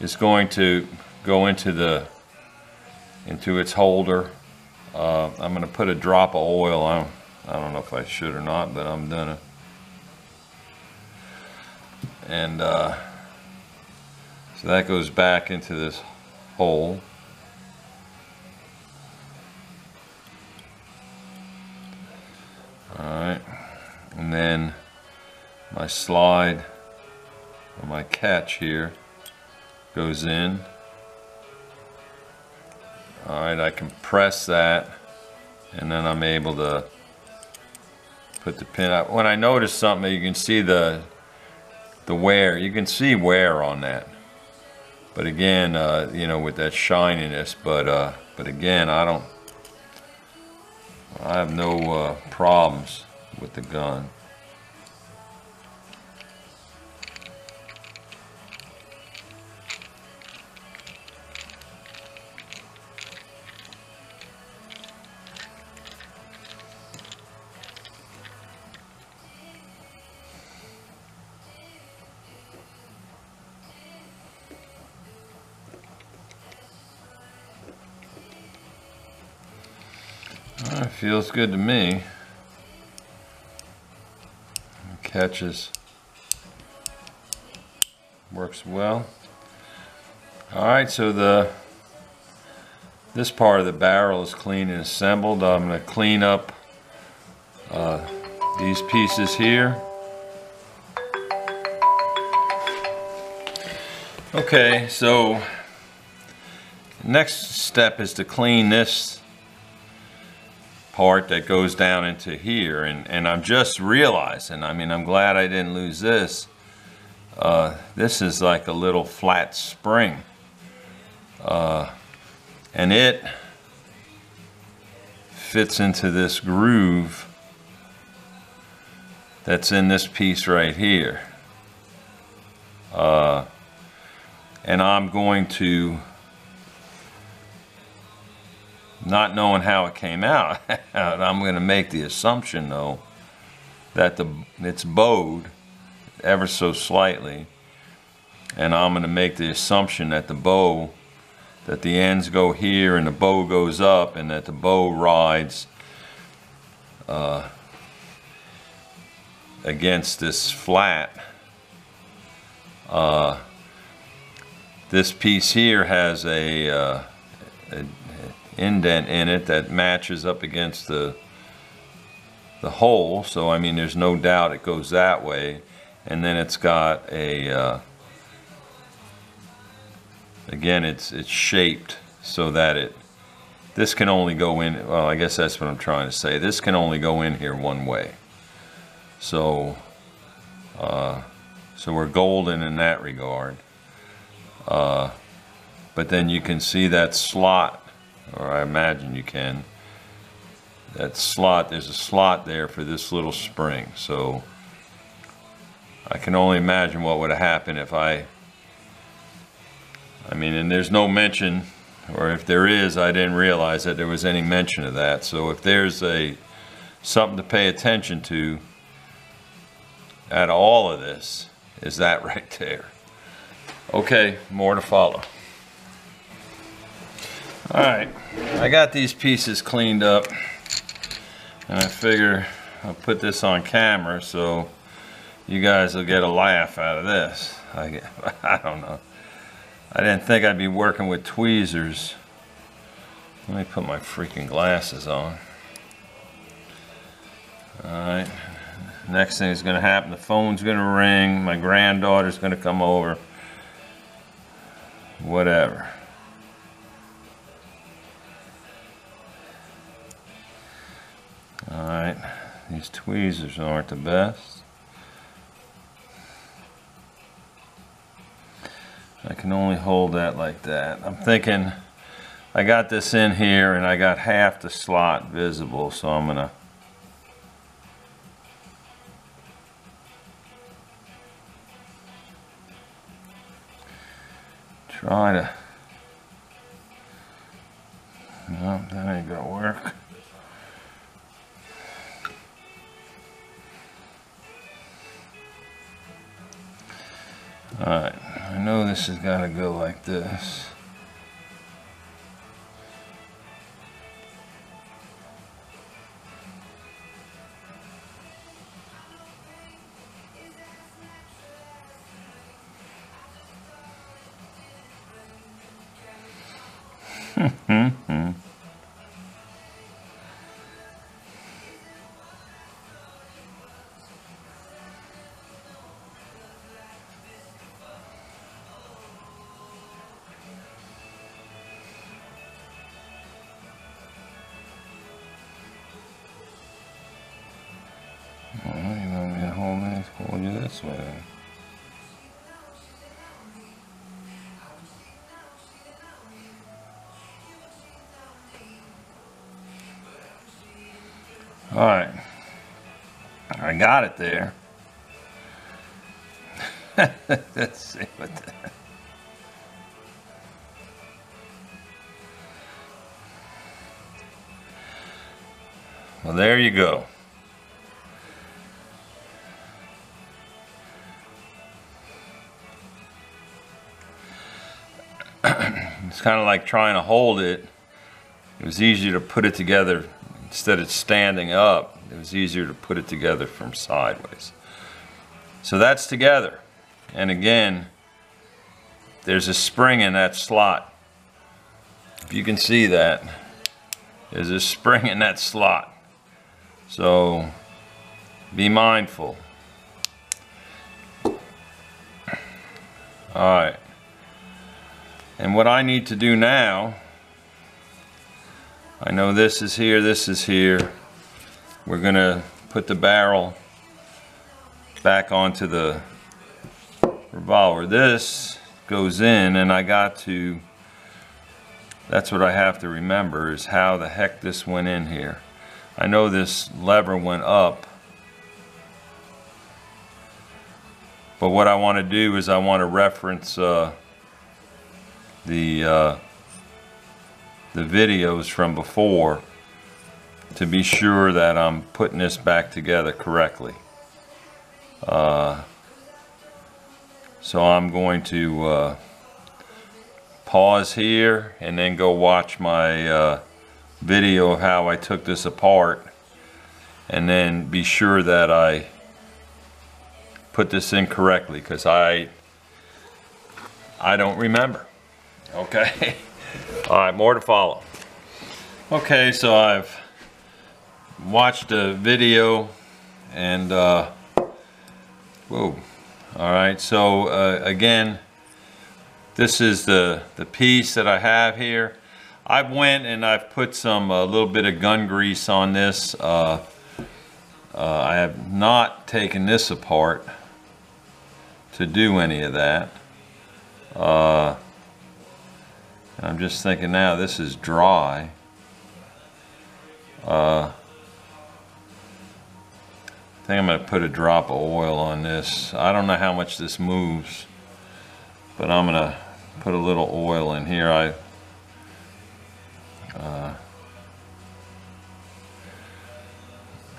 is going to go into the into its holder. Uh, I'm going to put a drop of oil. I don't, I don't know if I should or not, but I'm gonna. And uh, so that goes back into this hole. Alright, and then my slide or my catch here goes in. Alright, I can press that and then I'm able to put the pin out. When I notice something, you can see the the wear, you can see wear on that, but again, uh, you know, with that shininess, but uh, but again, I don't, I have no uh, problems with the gun. Feels good to me. Catches, works well. All right, so the this part of the barrel is clean and assembled. I'm going to clean up uh, these pieces here. Okay, so next step is to clean this part that goes down into here, and and I'm just realizing, I mean, I'm glad I didn't lose this. Uh, this is like a little flat spring, uh, and it fits into this groove that's in this piece right here, uh, and I'm going to, not knowing how it came out, I'm going to make the assumption though that the it's bowed ever so slightly, and I'm going to make the assumption that the bow, that the ends go here and the bow goes up, and that the bow rides uh, against this flat. Uh, this piece here has a, uh, a indent in it that matches up against the the hole, so I mean there's no doubt it goes that way. And then it's got a uh, again, it's it's shaped so that it this can only go in, well, I guess that's what I'm trying to say, this can only go in here one way. So uh, so we're golden in that regard, uh, but then you can see that slot, or I imagine you can, that slot, there's a slot there for this little spring. So I can only imagine what would have happened if I, I mean, and there's no mention, or if there is, I didn't realize that there was any mention of that. So if there's a, something to pay attention to at all of this, is that right there. Okay, more to follow. Alright, I got these pieces cleaned up, and I figure I'll put this on camera so you guys will get a laugh out of this. I, I don't know. I didn't think I'd be working with tweezers. Let me put my freaking glasses on. Alright, next thing is going to happen, the phone's going to ring, my granddaughter's going to come over, whatever. Alright, these tweezers aren't the best. I can only hold that like that. I'm thinking I got this in here and I got half the slot visible, so I'm gonna try to. No, that ain't gonna work. Alright, I know this has got to go like this. This way. All right, I got it there. Let's see what that. Well, there you go. It's kind of like trying to hold it. It was easier to put it together instead of standing up. It was easier to put it together from sideways. So that's together. And again, there's a spring in that slot. If you can see that, there's a spring in that slot. So be mindful. All right. And what I need to do now, I know this is here, this is here. We're gonna put the barrel back onto the revolver. This goes in, and I got to, that's what I have to remember, is how the heck this went in here. I know this lever went up, but what I wanna do is I wanna reference uh, the uh, the videos from before to be sure that I'm putting this back together correctly. Uh, so I'm going to uh, pause here and then go watch my uh, video of how I took this apart, and then be sure that I put this in correctly, because I I don't remember. Okay. All right, more to follow. Okay, so I've watched a video and uh, whoa. All right, so uh, again, this is the the piece that I have here. I've went and I've put some a uh, little bit of gun grease on this. Uh, uh, I have not taken this apart to do any of that. Uh, I'm just thinking now, this is dry. Uh, I think I'm going to put a drop of oil on this. I don't know how much this moves, but I'm going to put a little oil in here. I uh,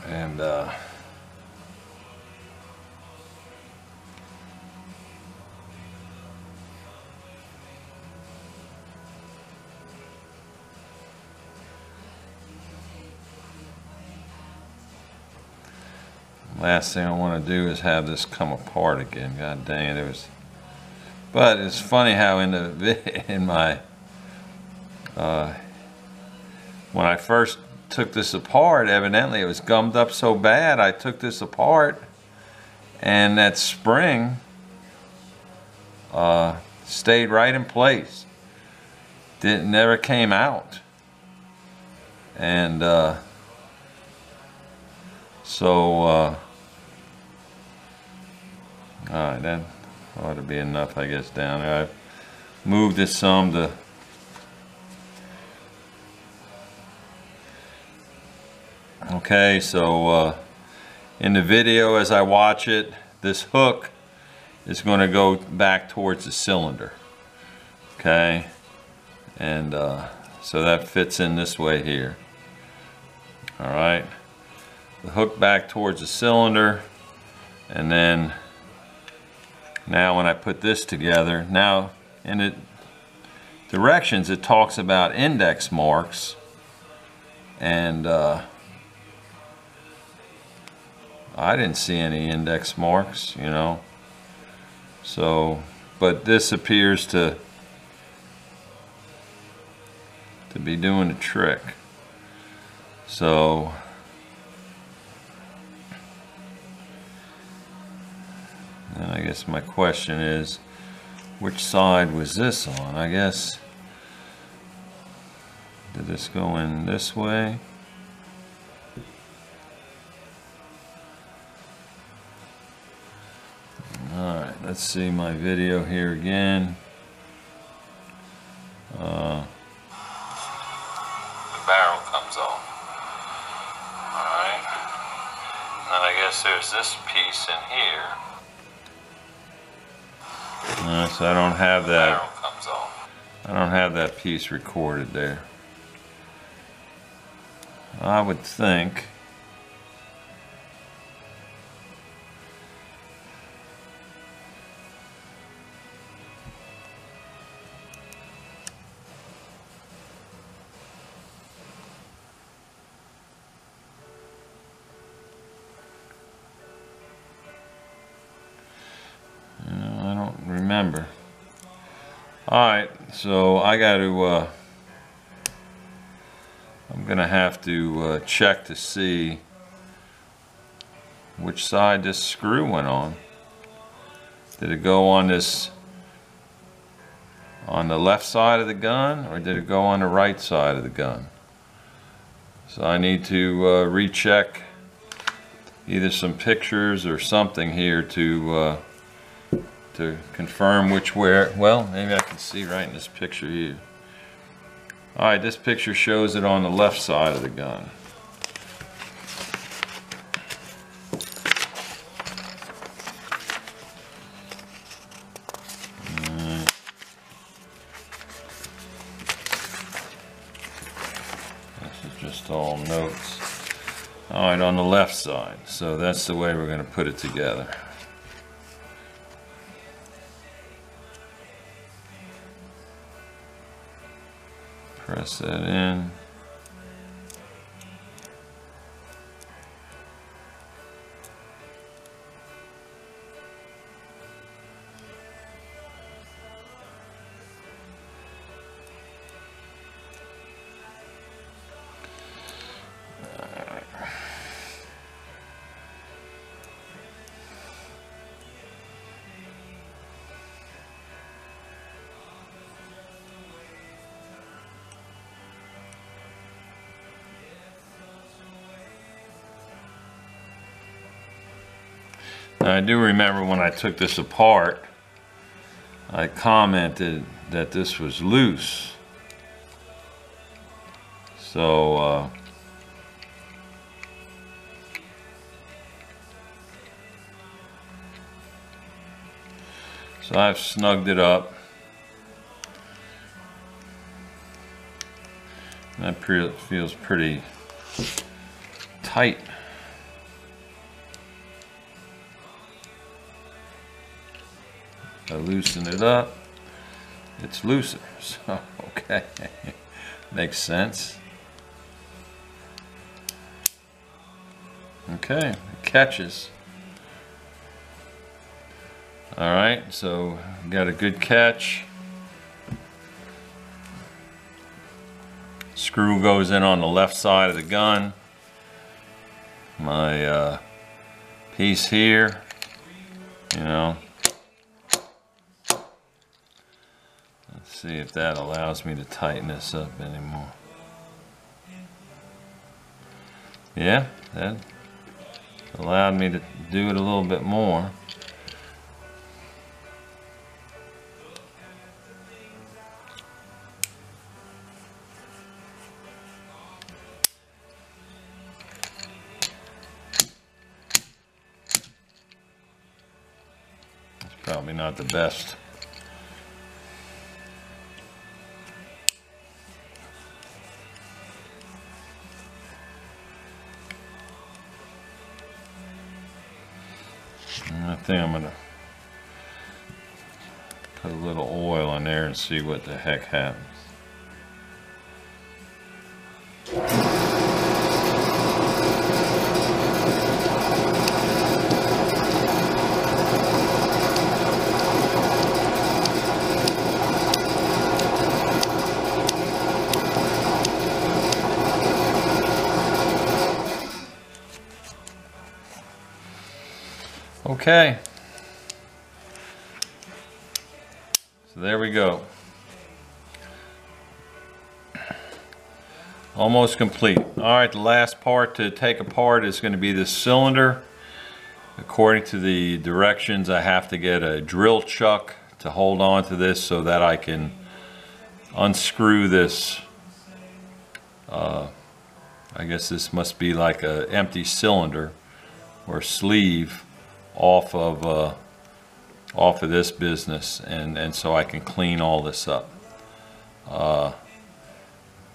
and uh, last thing I want to do is have this come apart again. God dang it, it was. But it's funny how in the in my uh, when I first took this apart, evidently it was gummed up so bad. I took this apart, and that spring uh, stayed right in place. Didn't never came out, and. Uh, So, uh, alright, that ought to be enough, I guess, down there. I've moved this some to okay, so uh, in the video as I watch it, this hook is going to go back towards the cylinder. Okay, and uh, so that fits in this way here. Alright, the hook back towards the cylinder, and then now when I put this together, now in the directions it talks about index marks, and uh, I didn't see any index marks, you know, so, but this appears to to be doing the trick. So and I guess my question is, which side was this on? I guess, did this go in this way? Alright, let's see my video here again. Uh, the barrel comes on. Alright. And I guess there's this piece in here. Uh, so I don't have that. The barrel comes on. I don't have that piece recorded there. I would think. Remember. Alright, so I got to, uh, I'm going to have to uh, check to see which side this screw went on. Did it go on this, on the left side of the gun, or did it go on the right side of the gun? So I need to uh, recheck either some pictures or something here to uh, to confirm which where. Well, maybe I can see right in this picture here. Alright, this picture shows it on the left side of the gun. Right. This is just all notes. Alright, on the left side. So that's the way we're going to put it together. Press that in. Now, I do remember when I took this apart, I commented that this was loose. So, uh, so I've snugged it up. That pre- feels pretty tight. I loosen it up, it's looser, so okay, makes sense. Okay, it catches. Alright, so got a good catch. Screw goes in on the left side of the gun. My uh, piece here, you know. See if that allows me to tighten this up anymore. Yeah, that allowed me to do it a little bit more. It's probably not the best. I think I'm gonna put a little oil in there and see what the heck happens. Okay, so there we go, almost complete. Alright, the last part to take apart is going to be this cylinder. According to the directions, I have to get a drill chuck to hold on to this so that I can unscrew this. uh, I guess this must be like an empty cylinder or sleeve off of uh, off of this business, and and so I can clean all this up. Uh,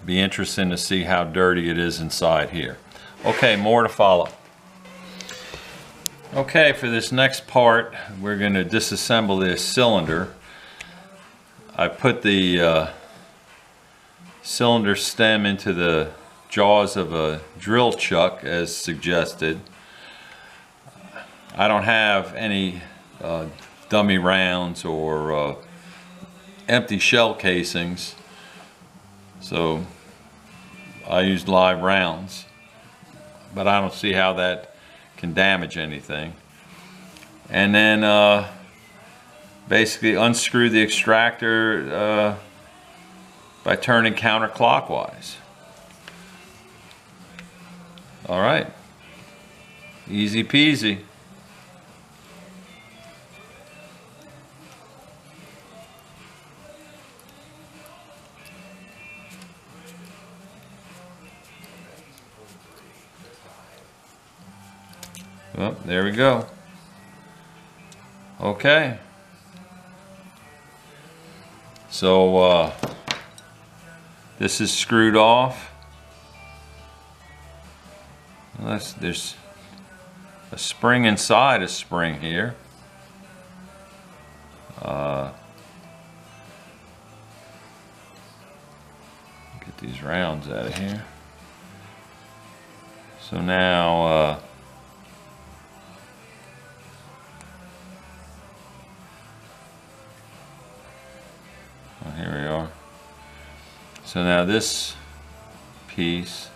be interesting to see how dirty it is inside here. Okay, more to follow. Okay, for this next part we're going to disassemble this cylinder. I put the uh, cylinder stem into the jaws of a drill chuck as suggested. I don't have any uh, dummy rounds or uh, empty shell casings, so I used live rounds, but I don't see how that can damage anything. And then uh, basically unscrew the extractor uh, by turning counterclockwise. All right, easy peasy. Well, there we go. Okay. So uh, this is screwed off. Unless there's a spring inside a spring here. Uh, get these rounds out of here. So now. Uh, Here we are. So now this piece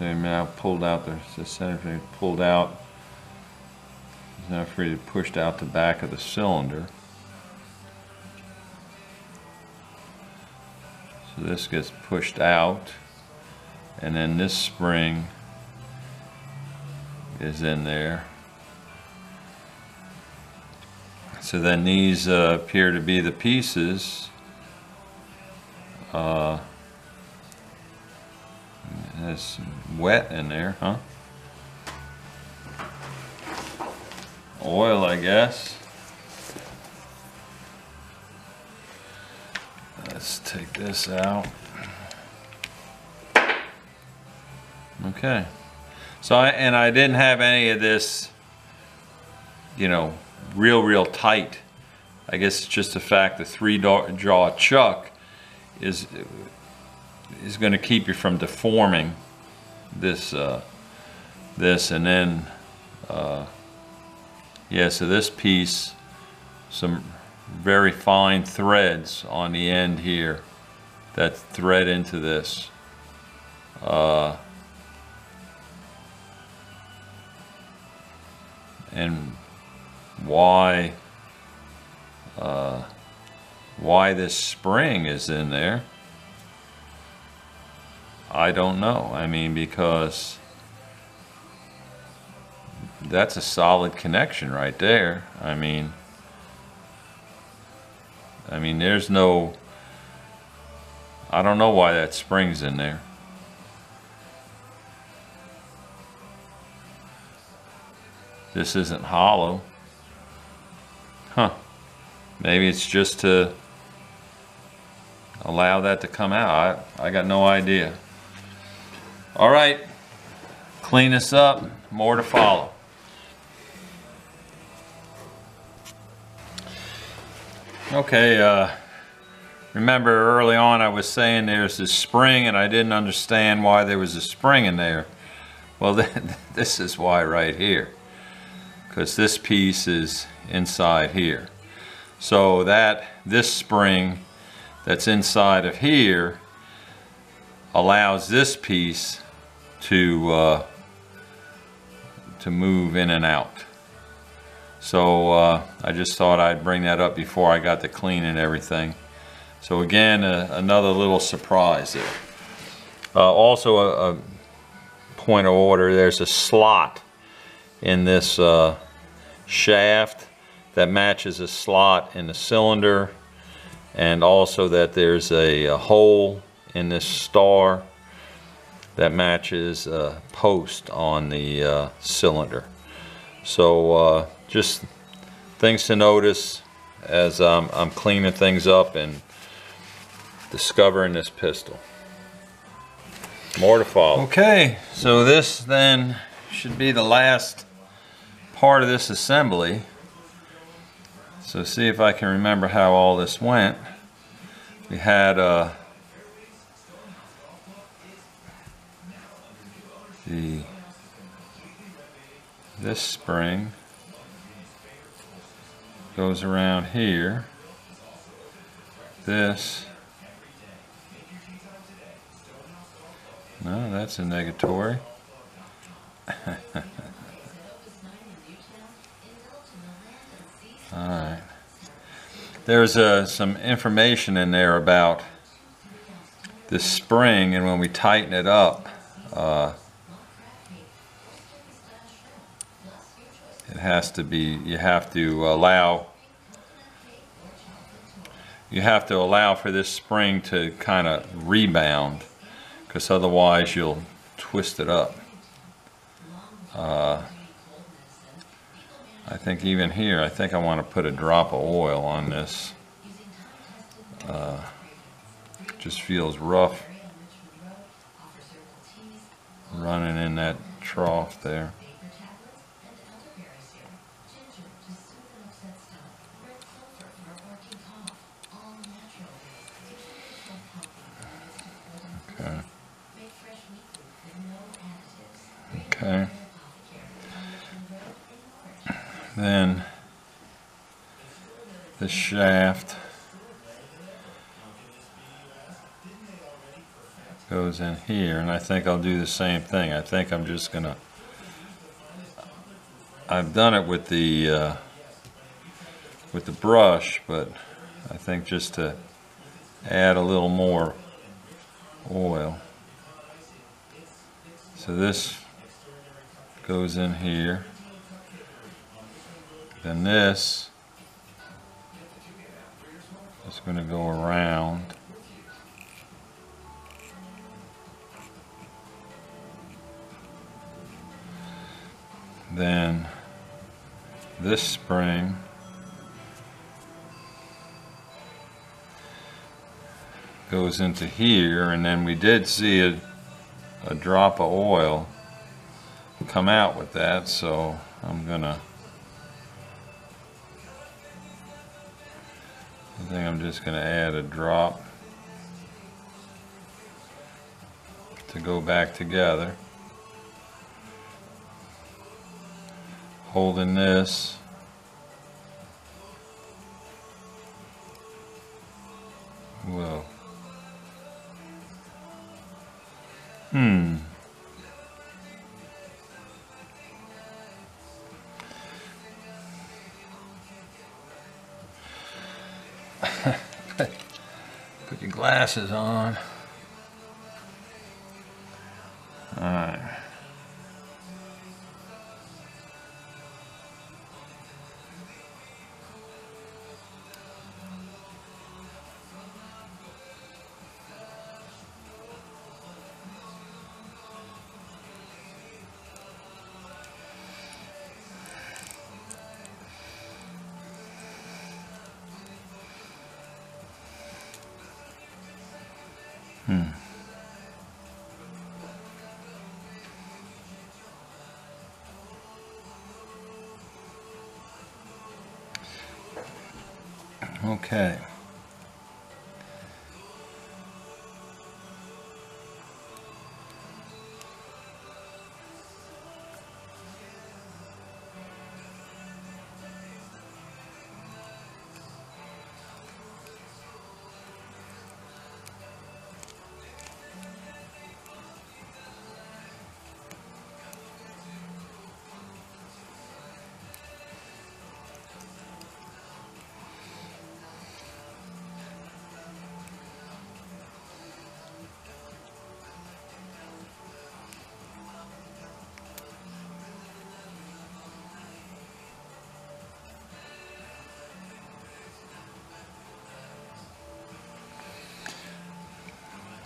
now pulled out, the center pulled out, is now freely pushed out the back of the cylinder. So this gets pushed out, and then this spring is in there. So then these uh, appear to be the pieces. Uh, it's wet in there, huh? Oil, I guess. Let's take this out. Okay. So, I, and I didn't have any of this, you know, real real tight. I guess it's just the fact the three jaw chuck is is going to keep you from deforming this uh, this and then uh, yeah, so this piece, some very fine threads on the end here that thread into this. uh, and why uh, why this spring is in there I don't know. I mean, because that's a solid connection right there. I mean, I mean, there's no, I don't know why that spring's in there. This isn't hollow. Huh. Maybe it's just to allow that to come out. I, I got no idea. All right, clean this up, more to follow. Okay, uh, remember early on I was saying there's this spring and I didn't understand why there was a spring in there. Well, then, this is why right here, because this piece is inside here. So that this spring that's inside of here allows this piece to uh, to move in and out. So uh, I just thought I'd bring that up before I got to clean and everything. So again, uh, another little surprise there. Uh, also a, a point of order, there's a slot in this uh, shaft that matches a slot in the cylinder, and also that there's a, a hole in this star that matches a post on the uh, cylinder. So uh, just things to notice as I'm, I'm cleaning things up and discovering this pistol. More to follow. Okay, so this then should be the last part of this assembly. So see if I can remember how all this went. We had uh, the this spring goes around here. This, no, that's a negatory. Alright, there's uh, some information in there about this spring, and when we tighten it up, uh, it has to be, you have to allow, you have to allow for this spring to kind of rebound, because otherwise you'll twist it up. Uh, I think even here, I think I want to put a drop of oil on this. Uh, just feels rough running in that trough there. Okay. Okay. Then the shaft goes in here, and I think I'll do the same thing. I think I'm just gonna, I've done it with the uh, with the brush, but I think just to add a little more oil. So this goes in here. Then this is going to go around. Then this spring goes into here, and then we did see a, a drop of oil come out with that, so I'm going to I think I'm just going to add a drop to go back together. Holding this. Whoa. Hmm. Put your glasses on. Alright. Hmm. Okay.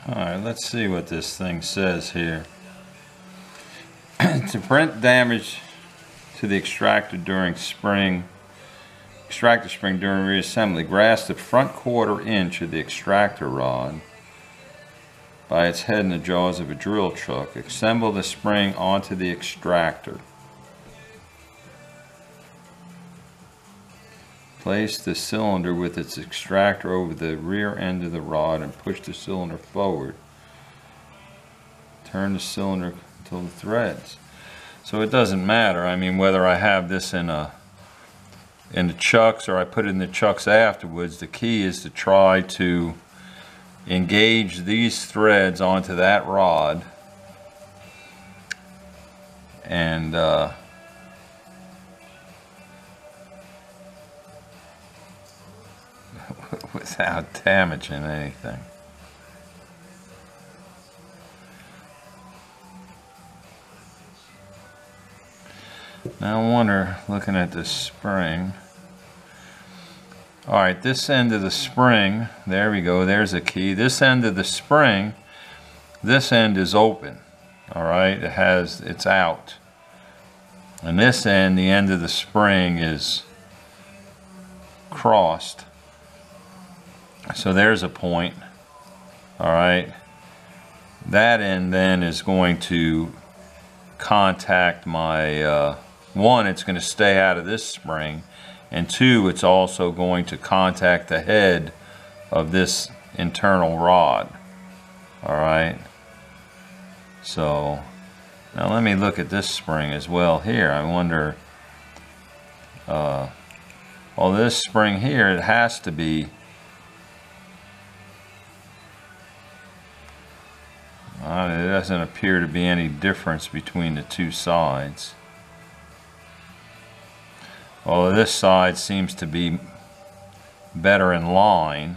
Alright, let's see what this thing says here. To prevent damage to the extractor during spring, extractor spring during reassembly, grasp the front quarter inch of the extractor rod by its head in the jaws of a drill chuck. Assemble the spring onto the extractor. Place the cylinder with its extractor over the rear end of the rod and push the cylinder forward. Turn the cylinder until the threads. So it doesn't matter, I mean, whether I have this in a in the chucks or I put it in the chucks afterwards, the key is to try to engage these threads onto that rod and uh, without damaging anything. Now I wonder, looking at this spring, alright, this end of the spring, there we go, there's a key, this end of the spring, this end is open, alright, it has, it's out, and this end, the end of the spring is crossed. So there's a point, all right? That end then is going to contact my, uh, one, it's going to stay out of this spring, and two, it's also going to contact the head of this internal rod, all right? So, now let me look at this spring as well here. I wonder, uh, well, this spring here, it has to be, Uh, there doesn't appear to be any difference between the two sides. Although this side seems to be better in line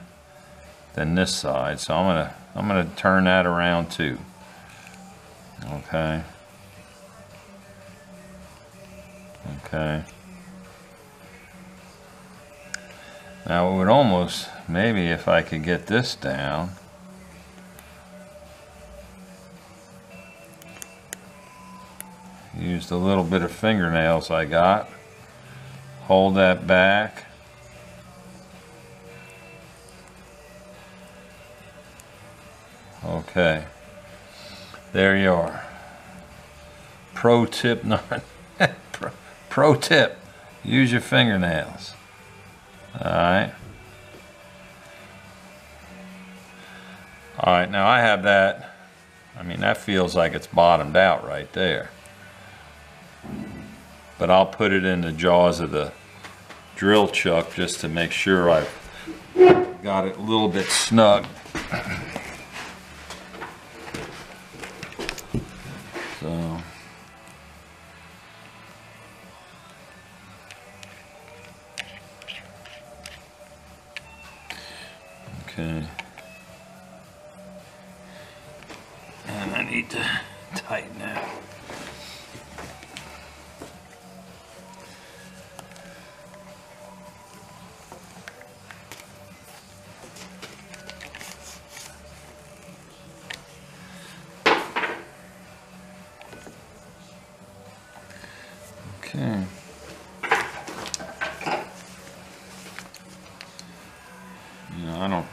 than this side, so I'm gonna I'm gonna turn that around too. Okay. Okay. Now it would almost, maybe if I could get this down. Used a little bit of fingernails I got. Hold that back. Okay. There you are. Pro tip number. pro, pro tip. Use your fingernails. Alright. Alright, now I have that. I mean, that feels like it's bottomed out right there. But I'll put it in the jaws of the drill chuck just to make sure I've got it a little bit snug. So. Okay. And I need to tighten it. Okay. You know, I don't.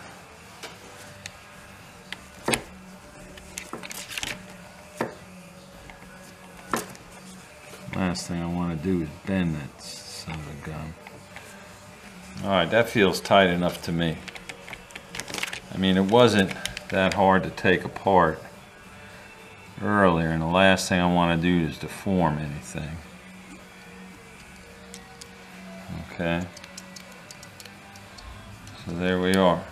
Last thing I want to do is bend that son of a gun. All right, that feels tight enough to me. I mean, it wasn't that hard to take apart earlier, and the last thing I want to do is deform anything. Okay, so there we are.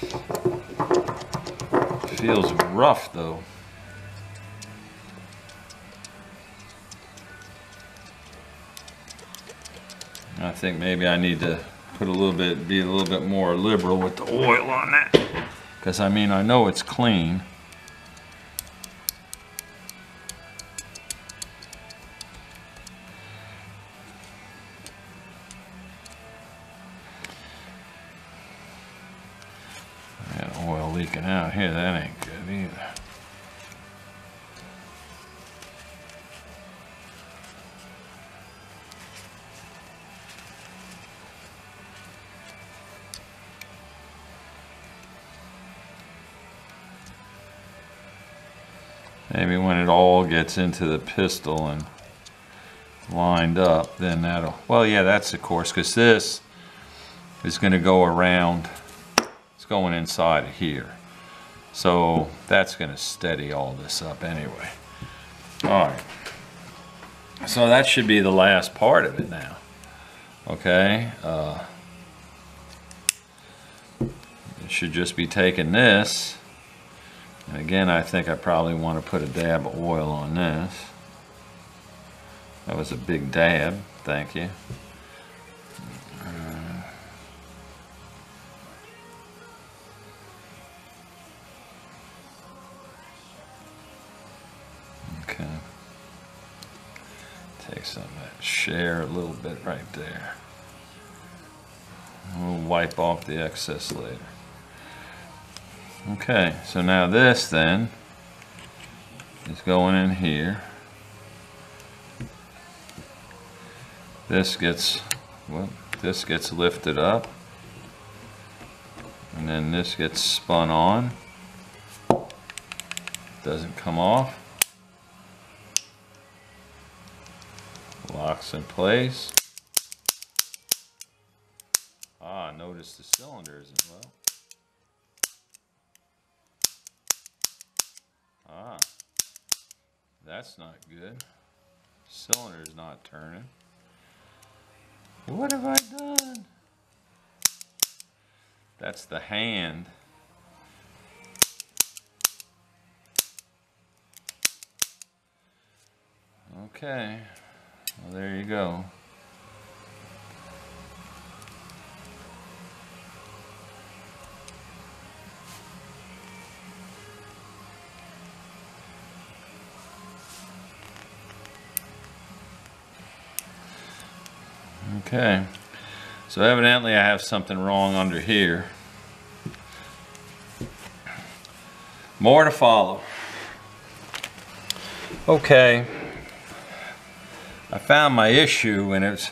It feels rough though. I think maybe I need to put a little bit, be a little bit more liberal with the oil on that. Because I mean, I know it's clean. Leaking out here, that ain't good either. Maybe when it all gets into the pistol and lined up, then that'll, well yeah, that's the course, because this is going to go around, going inside of here, so that's going to steady all this up anyway. All right, so that should be the last part of it now. Okay, uh, it should just be taking this, and again I think I probably want to put a dab of oil on this. That was a big dab, thank you. Take some of that share a little bit right there. We'll wipe off the excess later. Okay, so now this then is going in here. This gets, well, this gets lifted up, and then this gets spun on. Doesn't come off. Locks in place. Ah, notice the cylinder isn't well. Ah, that's not good. Cylinder's not turning. What have I done? That's the hand. Okay. Well, there you go. Okay, so evidently I have something wrong under here. More to follow. Okay. I found my issue, and it's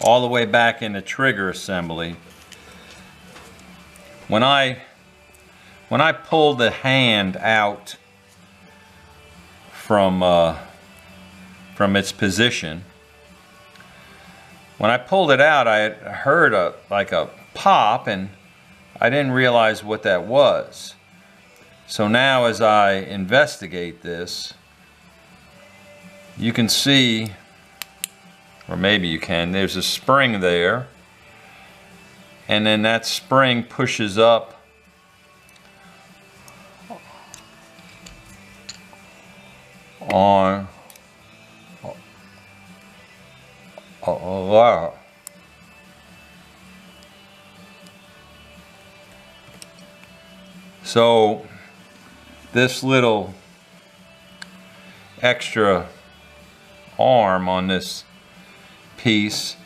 all the way back in the trigger assembly. When I when I pulled the hand out from uh, from its position, when I pulled it out, I had heard a like a pop, and I didn't realize what that was. So now, as I investigate this, you can see. Or maybe you can, there's a spring there, and then that spring pushes up on a lot. So this little extra arm on this piece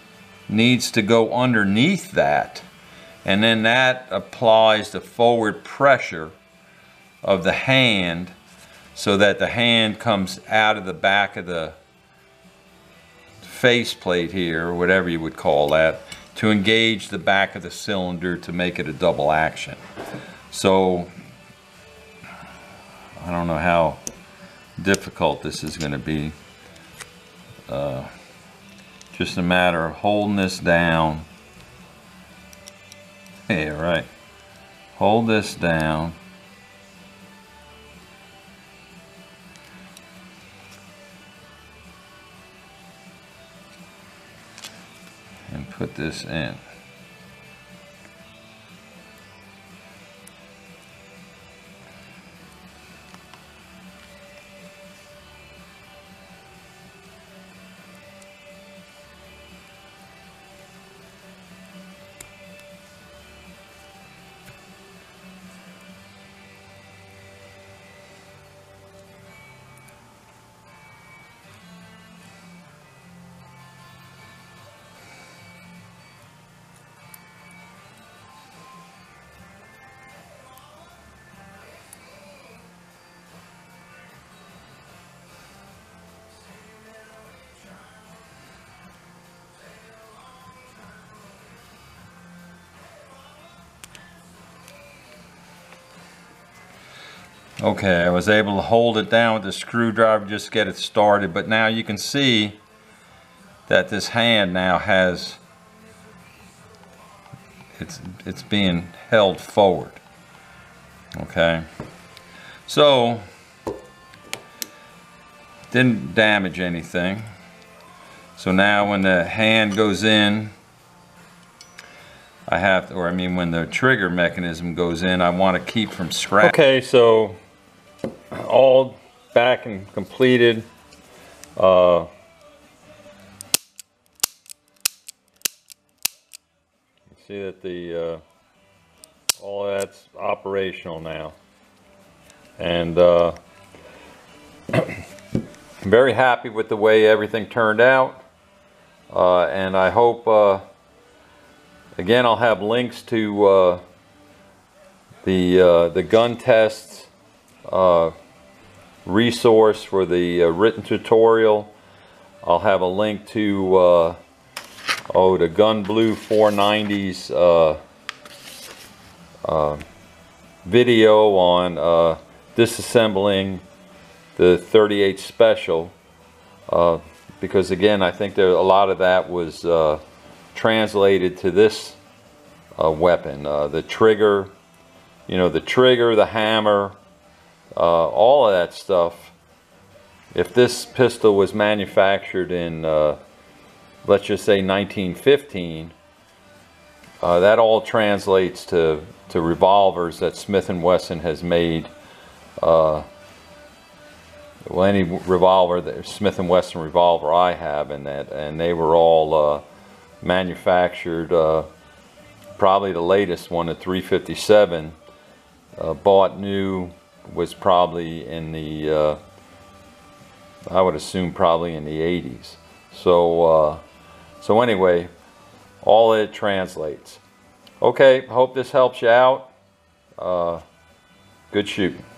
needs to go underneath that, and then that applies the forward pressure of the hand so that the hand comes out of the back of the face plate here, or whatever you would call that, to engage the back of the cylinder to make it a double action. So I don't know how difficult this is going to be. Uh, just a matter of holding this down. Yeah, right. Hold this down. And put this in. Okay, I was able to hold it down with the screwdriver, just get it started, but now you can see that this hand now has, it's, it's being held forward. Okay, so didn't damage anything. So now when the hand goes in, I have to, or I mean when the trigger mechanism goes in, I want to keep from scratching. Okay, so all back and completed. Uh, you see that the uh, all that's operational now, and uh, I'm very happy with the way everything turned out, uh, and I hope uh, again I'll have links to uh, the uh, the gun tests uh, resource for the uh, written tutorial. I'll have a link to uh, oh the Gun Blue four ninety uh, uh, video on uh, disassembling the thirty-eight special, uh, because again I think there a lot of that was uh, translated to this uh, weapon. Uh, the trigger, you know, the trigger, the hammer, Uh, all of that stuff. If this pistol was manufactured in uh, let's just say nineteen fifteen, uh, that all translates to to revolvers that Smith and Wesson has made. Uh, well, any revolver that Smith and Wesson revolver I have, in that, and they were all uh, manufactured. Uh, probably the latest one, a three fifty-seven, uh, bought new, was probably in the uh, I would assume probably in the eighties. So uh, so anyway, all it translates. Okay, hope this helps you out. Uh, good shooting.